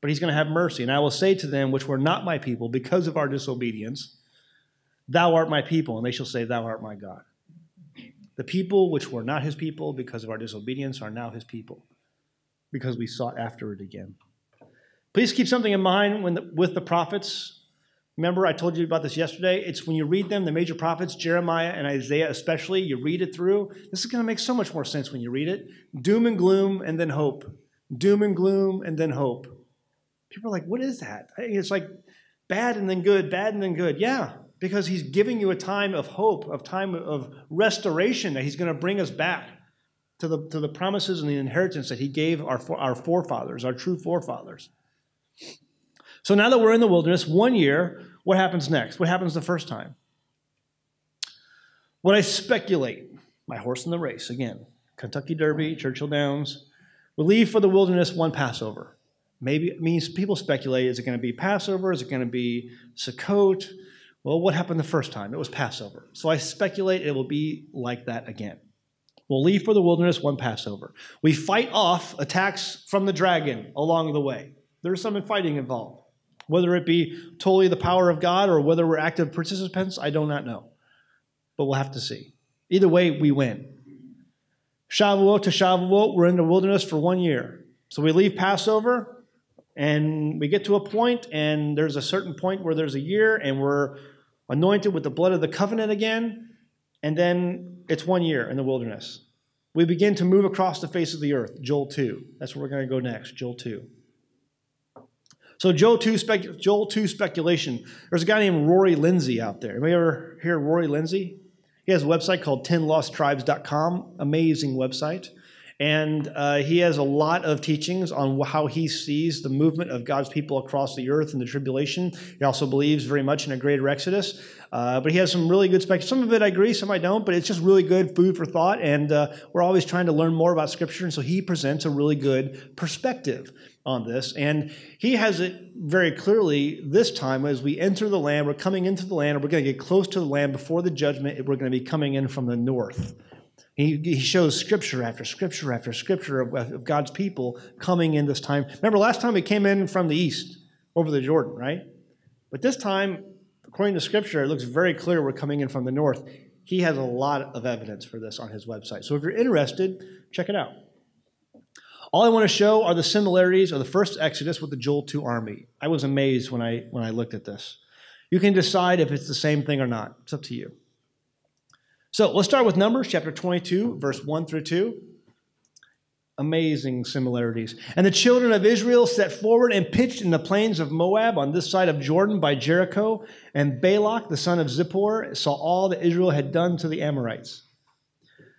But he's going to have mercy. And I will say to them, which were not my people because of our disobedience, thou art my people. And they shall say, thou art my God. The people which were not his people because of our disobedience are now his people, because we sought after it again. Please keep something in mind when the, with the prophets. Remember, I told you about this yesterday. It's when you read them, the major prophets, Jeremiah and Isaiah especially, you read it through. This is going to make so much more sense when you read it. Doom and gloom and then hope. Doom and gloom and then hope. People are like, what is that? It's like bad and then good, bad and then good. Yeah, because he's giving you a time of hope, of time of restoration, that he's going to bring us back to the, to the promises and the inheritance that he gave our, our forefathers, our true forefathers. So now that we're in the wilderness, one year, what happens next? What happens the first time? What I speculate, my horse in the race, again, Kentucky Derby, Churchill Downs, we leave for the wilderness one Passover. Maybe it means people speculate, is it going to be Passover? Is it going to be Sukkot? Well, what happened the first time? It was Passover. So I speculate it will be like that again. We'll leave for the wilderness one Passover. We fight off attacks from the dragon along the way. There's some fighting involved. Whether it be totally the power of God or whether we're active participants, I do not know. But we'll have to see. Either way, we win. Shavuot to Shavuot, we're in the wilderness for one year. So we leave Passover, and we get to a point, and there's a certain point where there's a year, and we're anointed with the blood of the covenant again, and then it's one year in the wilderness. We begin to move across the face of the earth, Joel two. That's where we're going to go next, Joel two. So Joel two, spec Joel two speculation. There's a guy named Rory Lindsay out there. Anybody ever hear of Rory Lindsay? He has a website called ten lost tribes dot com. Amazing website. And uh, he has a lot of teachings on how he sees the movement of God's people across the earth and the tribulation. He also believes very much in a greater exodus. Uh, but he has some really good speculation. Some of it I agree, some I don't, but it's just really good food for thought. And uh, we're always trying to learn more about Scripture. And so he presents a really good perspective on this, and he has it very clearly this time. As we enter the land, we're coming into the land, or we're going to get close to the land before the judgment. We're going to be coming in from the north. He, he shows scripture after scripture after scripture of, of God's people coming in this time. Remember, last time we came in from the east over the Jordan, right? But this time, according to Scripture, it looks very clear we're coming in from the north. He has a lot of evidence for this on his website. So if you're interested, check it out. All I want to show are the similarities of the first Exodus with the Joel two army. I was amazed when I, when I looked at this. You can decide if it's the same thing or not. It's up to you. So let's start with Numbers chapter twenty-two, verse one through two. Amazing similarities. And the children of Israel set forward and pitched in the plains of Moab on this side of Jordan by Jericho. And Balak, the son of Zippor, saw all that Israel had done to the Amorites.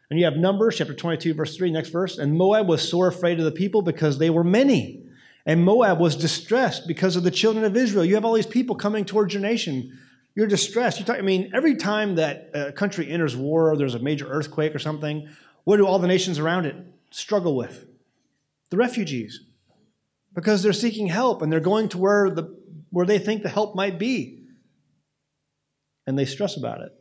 And you have Numbers, chapter twenty-two, verse three, next verse. And Moab was sore afraid of the people because they were many. And Moab was distressed because of the children of Israel. You have all these people coming towards your nation. You're distressed. You talk, I mean, every time that a country enters war, or there's a major earthquake or something, what do all the nations around it struggle with? The refugees. Because they're seeking help, and they're going to where, the, where they think the help might be. And they stress about it.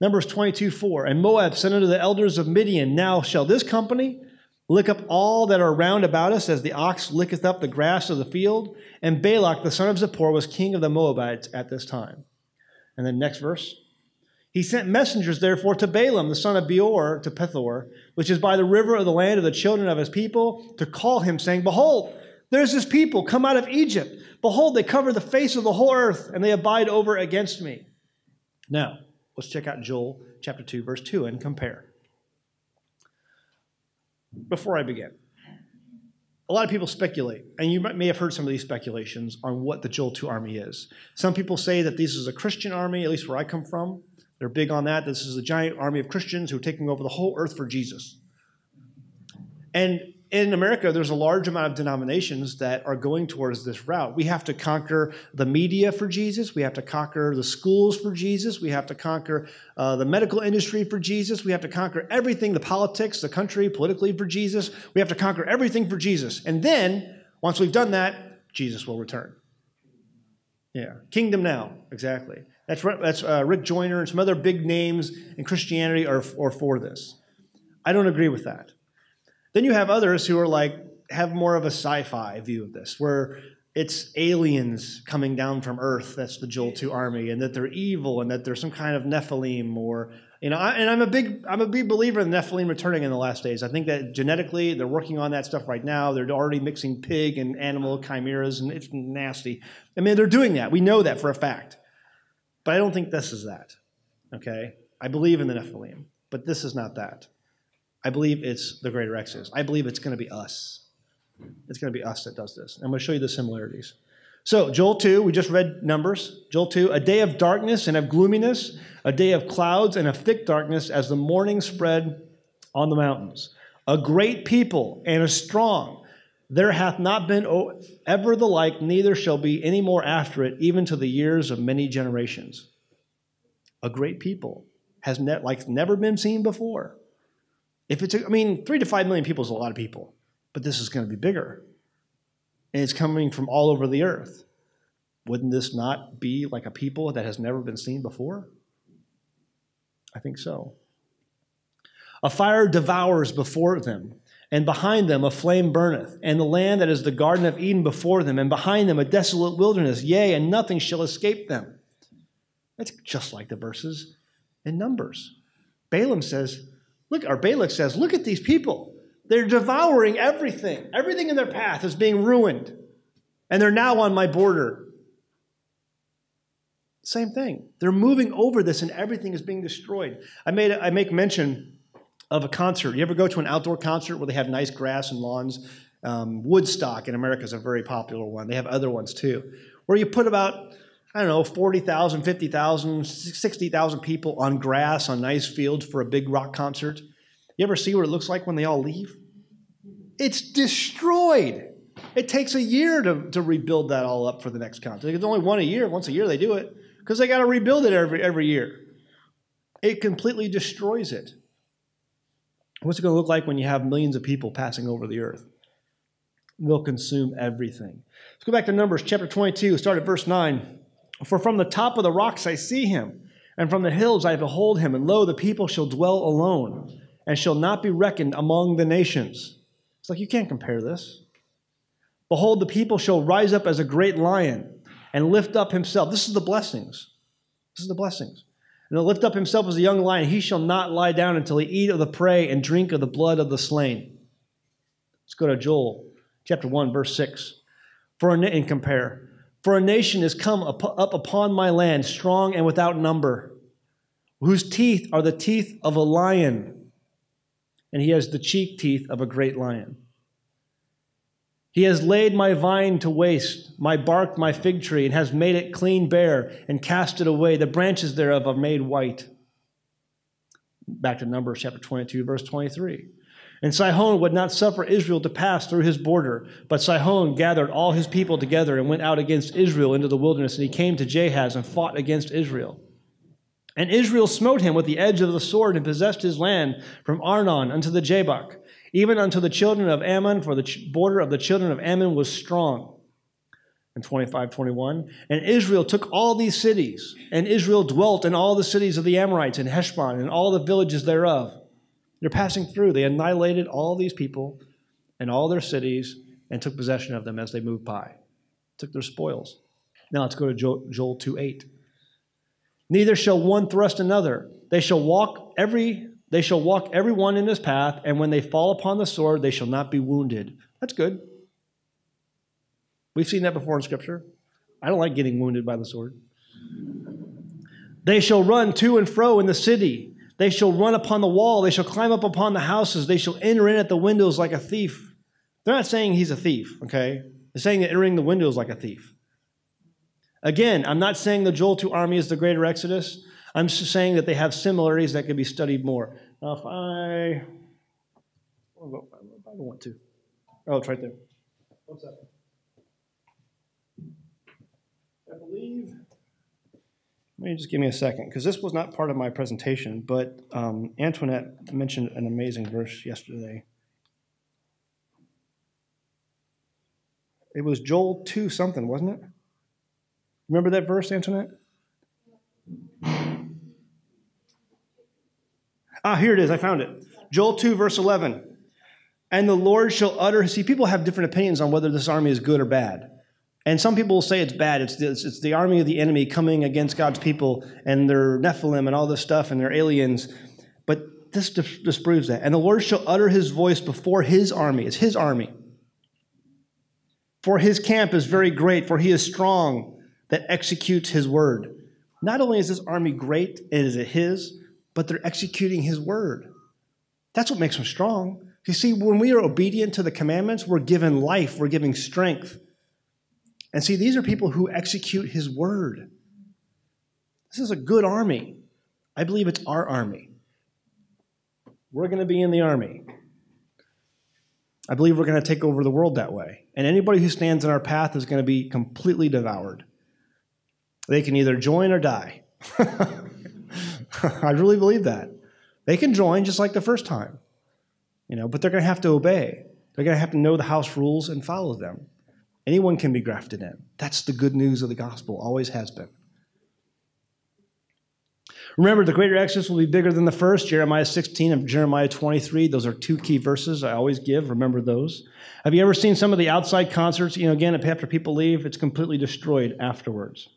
Numbers twenty-two, four, and Moab said unto the elders of Midian, now shall this company lick up all that are round about us, as the ox licketh up the grass of the field. And Balak the son of Zippor was king of the Moabites at this time. And then next verse. He sent messengers therefore to Balaam the son of Beor to Pethor, which is by the river of the land of the children of his people, to call him, saying, behold, there's this people come out of Egypt. Behold, they cover the face of the whole earth, and they abide over against me. Now, let's check out Joel chapter two, verse two, and compare. Before I begin, a lot of people speculate, and you may have heard some of these speculations on what the Joel two army is. Some people say that this is a Christian army, at least where I come from. They're big on that. This is a giant army of Christians who are taking over the whole earth for Jesus. And in America, there's a large amount of denominations that are going towards this route. We have to conquer the media for Jesus. We have to conquer the schools for Jesus. We have to conquer uh, the medical industry for Jesus. We have to conquer everything, the politics, the country, politically for Jesus. We have to conquer everything for Jesus. And then, once we've done that, Jesus will return. Yeah, kingdom now, exactly. That's, that's uh, Rick Joyner and some other big names in Christianity are, are for this. I don't agree with that. Then you have others who are like, have more of a sci-fi view of this, where it's aliens coming down from Earth, that's the Joel two army, and that they're evil, and that they're some kind of Nephilim, or, you know, I, and I'm a big I'm a big believer in Nephilim returning in the last days. I think that genetically, they're working on that stuff right now. They're already mixing pig and animal chimeras, and it's nasty. I mean, they're doing that. We know that for a fact. But I don't think this is that, okay? I believe in the Nephilim, but this is not that. I believe it's the greater Exodus. I believe it's going to be us. It's going to be us that does this. I'm going to show you the similarities. So Joel two, we just read Numbers. Joel two, a day of darkness and of gloominess, a day of clouds and of thick darkness as the morning spread on the mountains. A great people and a strong. There hath not been ever the like, neither shall be any more after it, even to the years of many generations. A great people has ne- like never been seen before. If it's, I mean, three to five million people is a lot of people, but this is going to be bigger. And it's coming from all over the earth. Wouldn't this not be like a people that has never been seen before? I think so. A fire devours before them, and behind them a flame burneth, and the land that is the Garden of Eden before them, and behind them a desolate wilderness, yea, and nothing shall escape them. That's just like the verses in Numbers. Balaam says, Look, or Balak says, look at these people. They're devouring everything. Everything in their path is being ruined. And they're now on my border. Same thing. They're moving over this and everything is being destroyed. I made I make mention of a concert. You ever go to an outdoor concert where they have nice grass and lawns? Um, Woodstock in America is a very popular one. They have other ones too. Where you put about, I don't know, forty thousand, fifty thousand, sixty thousand people on grass, on nice fields for a big rock concert. You ever see what it looks like when they all leave? It's destroyed. It takes a year to, to rebuild that all up for the next concert. It's only one a year. Once a year they do it because they got to rebuild it every, every year. It completely destroys it. What's it going to look like when you have millions of people passing over the earth? They'll consume everything. Let's go back to Numbers chapter twenty-two, start at verse nine. For from the top of the rocks I see him, and from the hills I behold him, and lo, the people shall dwell alone, and shall not be reckoned among the nations. It's like, you can't compare this. Behold, the people shall rise up as a great lion, and lift up himself. This is the blessings. This is the blessings. And he'll lift up himself as a young lion. He shall not lie down until he eat of the prey and drink of the blood of the slain. Let's go to Joel chapter one, verse six. For and compare. For a nation is come up, up upon my land, strong and without number, whose teeth are the teeth of a lion, and he has the cheek teeth of a great lion. He has laid my vine to waste, my bark, my fig tree, and has made it clean bare, and cast it away. The branches thereof are made white. Back to Numbers chapter twenty-two, verse twenty-three. And Sihon would not suffer Israel to pass through his border. But Sihon gathered all his people together and went out against Israel into the wilderness. And he came to Jahaz and fought against Israel. And Israel smote him with the edge of the sword and possessed his land from Arnon unto the Jabbok, even unto the children of Ammon, for the border of the children of Ammon was strong. And twenty-five twenty-one, and Israel took all these cities, and Israel dwelt in all the cities of the Amorites and Heshbon and all the villages thereof. They're passing through. They annihilated all these people and all their cities and took possession of them as they moved by. Took their spoils. Now let's go to Joel two eight. Neither shall one thrust another. They shall walk every they shall walk every one in his path, and when they fall upon the sword, they shall not be wounded. That's good. We've seen that before in Scripture. I don't like getting wounded by the sword. They shall run to and fro in the city. They shall run upon the wall. They shall climb up upon the houses. They shall enter in at the windows like a thief. They're not saying he's a thief, okay? They're saying that entering the windows like a thief. Again, I'm not saying the Joel two army is the greater Exodus. I'm saying that they have similarities that could be studied more. Now, if I, if I want to. Oh, it's right there. One second. I believe, let me just give me a second, because this was not part of my presentation, but um, Antoinette mentioned an amazing verse yesterday. It was Joel two something, wasn't it? Remember that verse, Antoinette? Ah, here it is. I found it. Joel two, verse eleven. And the Lord shall utter... See, people have different opinions on whether this army is good or bad. And some people will say it's bad. It's the, it's the army of the enemy coming against God's people, and their Nephilim and all this stuff, and their aliens. But this disproves that. And the Lord shall utter his voice before his army. It's his army. For his camp is very great, for he is strong that executes his word. Not only is this army great, it is it his, but they're executing his word. That's what makes them strong. You see, when we are obedient to the commandments, we're given life, we're given strength. And see, these are people who execute his word. This is a good army. I believe it's our army. We're going to be in the army. I believe we're going to take over the world that way. And anybody who stands in our path is going to be completely devoured. They can either join or die. I really believe that. They can join just like the first time, you know, but they're going to have to obey. They're going to have to know the house rules and follow them. Anyone can be grafted in. That's the good news of the gospel, always has been. Remember, the greater exodus will be bigger than the first, Jeremiah sixteen and Jeremiah twenty-three. Those are two key verses I always give. Remember those. Have you ever seen some of the outside concerts? You know, again, after people leave, it's completely destroyed afterwards.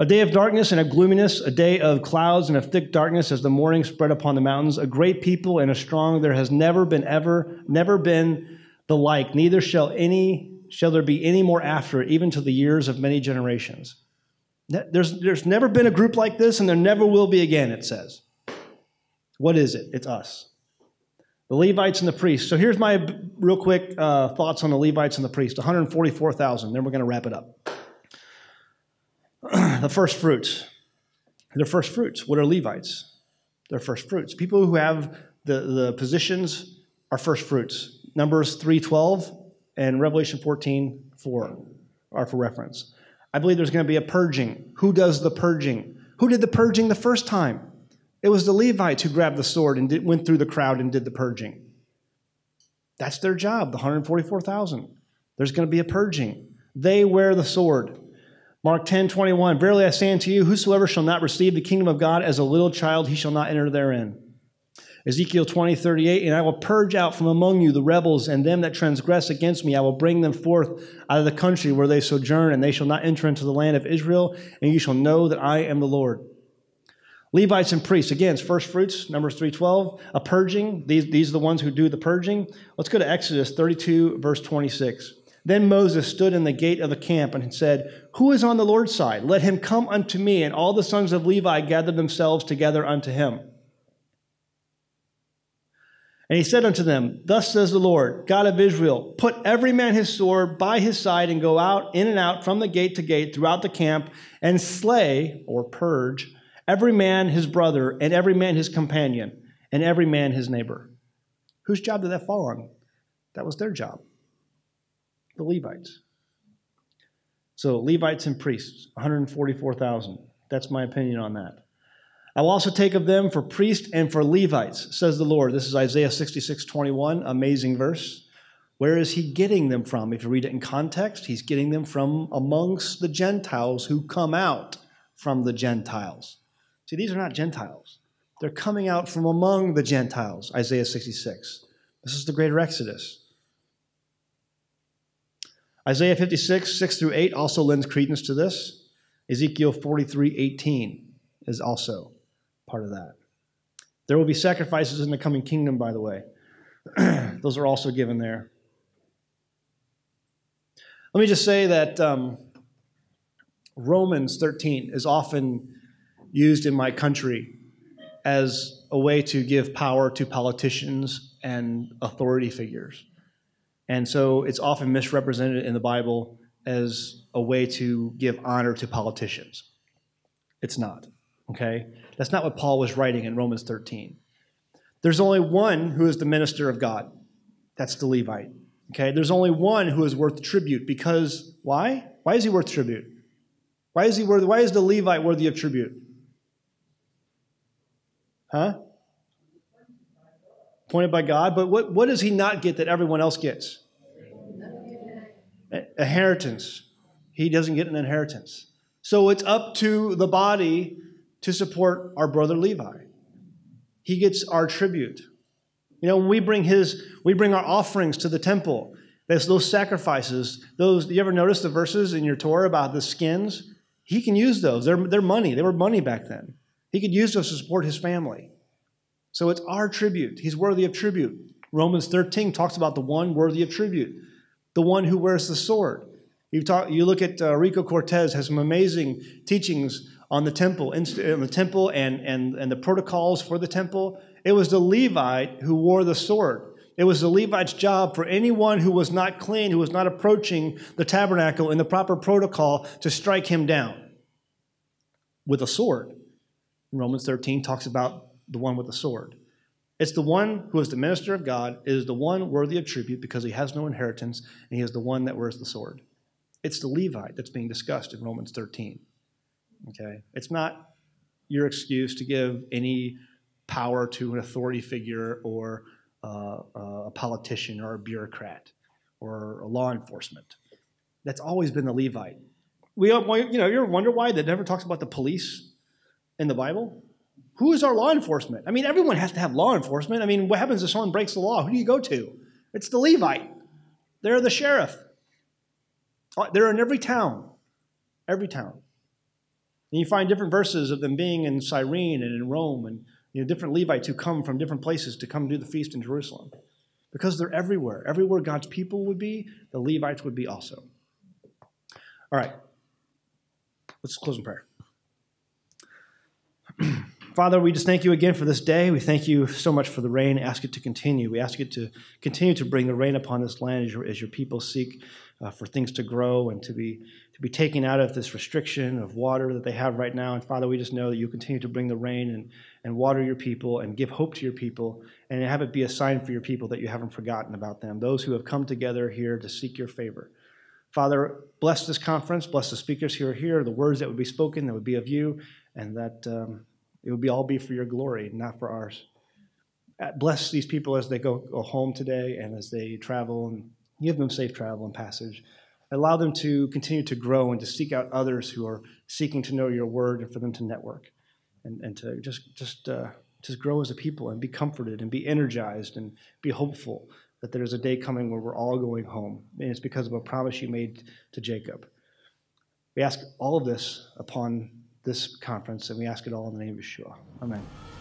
A day of darkness and of gloominess, a day of clouds and of thick darkness as the morning spread upon the mountains, a great people and a strong, there has never been ever, never been the like, neither shall any, shall there be any more after it, even to the years of many generations. There's, there's never been a group like this, and there never will be again, it says. What is it? It's us. The Levites and the priests. So here's my real quick uh, thoughts on the Levites and the priests. one hundred forty-four thousand, then we're going to wrap it up. The first fruits. They're first fruits. What are Levites? They're first fruits. People who have the, the positions are first fruits. Numbers three twelve and Revelation fourteen four are for reference. I believe there's going to be a purging. Who does the purging? Who did the purging the first time? It was the Levites who grabbed the sword and did, went through the crowd and did the purging. That's their job, the one hundred forty-four thousand. There's going to be a purging. They wear the sword. Mark ten twenty-one, verily I say unto you, whosoever shall not receive the kingdom of God as a little child, he shall not enter therein. Ezekiel twenty thirty-eight, and I will purge out from among you the rebels and them that transgress against me. I will bring them forth out of the country where they sojourn, and they shall not enter into the land of Israel, and you shall know that I am the Lord. Levites and priests, again, it's first fruits, Numbers three twelve, a purging. These, these are the ones who do the purging. Let's go to Exodus thirty-two, verse twenty-six. Then Moses stood in the gate of the camp and said, who is on the Lord's side? Let him come unto me. And all the sons of Levi gathered themselves together unto him. And he said unto them, thus says the Lord, God of Israel, put every man his sword by his side and go out in and out from the gate to gate throughout the camp and slay, or purge, every man his brother and every man his companion and every man his neighbor. Whose job did that fall on? That was their job. The Levites. So Levites and priests, one hundred forty-four thousand. That's my opinion on that. I will also take of them for priests and for Levites, says the Lord. This is Isaiah sixty-six twenty-one, amazing verse. Where is he getting them from? If you read it in context, he's getting them from amongst the Gentiles who come out from the Gentiles. See, these are not Gentiles. They're coming out from among the Gentiles, Isaiah sixty-six. This is the greater Exodus. Isaiah fifty-six, six through eight also lends credence to this. Ezekiel forty-three, eighteen is also part of that. There will be sacrifices in the coming kingdom, by the way. Those are also given there. Let me just say that um, Romans thirteen is often used in my country as a way to give power to politicians and authority figures. And so it's often misrepresented in the Bible as a way to give honor to politicians. It's not. okay? That's not what Paul was writing in Romans thirteen. There's only one who is the minister of God. That's the Levite, okay? There's only one who is worth tribute because, why? Why is he worth tribute? Why is he worthy? Why is the Levite worthy of tribute? Huh? Appointed by God, but what, what does he not get that everyone else gets? Inheritance. He doesn't get an inheritance. So it's up to the body to support our brother Levi. He gets our tribute. You know, when we bring his, we bring our offerings to the temple. There's those sacrifices. Those, you ever notice the verses in your Torah about the skins? He can use those. They're, they're money. They were money back then. He could use those to support his family. So it's our tribute. He's worthy of tribute. Romans thirteen talks about the one worthy of tribute, the one who wears the sword. You talk. You look at uh, Rico Cortez has some amazing teachings on the temple, in, in the temple, and and and the protocols for the temple. It was the Levite who wore the sword. It was the Levite's job for anyone who was not clean, who was not approaching the tabernacle in the proper protocol, to strike him down with a sword. Romans thirteen talks about the one with the sword. It's the one who is the minister of God. It is the one worthy of tribute because he has no inheritance, and he is the one that wears the sword. It's the Levite that's being discussed in Romans thirteen. Okay? It's not your excuse to give any power to an authority figure or uh, a politician or a bureaucrat or a law enforcement. That's always been the Levite. We, you know, you ever wonder why that never talks about the police in the Bible? Who is our law enforcement? I mean, everyone has to have law enforcement. I mean, what happens if someone breaks the law? Who do you go to? It's the Levite. They're the sheriff. They're in every town, every town. And you find different verses of them being in Cyrene and in Rome, and you know, different Levites who come from different places to come do the feast in Jerusalem. Because they're everywhere. Everywhere God's people would be, the Levites would be also. All right. Let's close in prayer. Father, we just thank you again for this day. We thank you so much for the rain. Ask it to continue. We ask it to continue to bring the rain upon this land as your, as your people seek uh, for things to grow and to be, to be taken out of this restriction of water that they have right now. And Father, we just know that you continue to bring the rain and, and water your people and give hope to your people and have it be a sign for your people that you haven't forgotten about them, those who have come together here to seek your favor. Father, bless this conference, bless the speakers who are here, the words that would be spoken that would be of you, and that... Um, It would be all be for your glory, not for ours. Bless these people as they go, go home today and as they travel, and give them safe travel and passage. Allow them to continue to grow and to seek out others who are seeking to know your word, and for them to network and, and to just just uh, just grow as a people and be comforted and be energized and be hopeful that there's a day coming where we're all going home. And it's because of a promise you made to Jacob. We ask all of this upon this conference, and we ask it all in the name of Yeshua. Amen.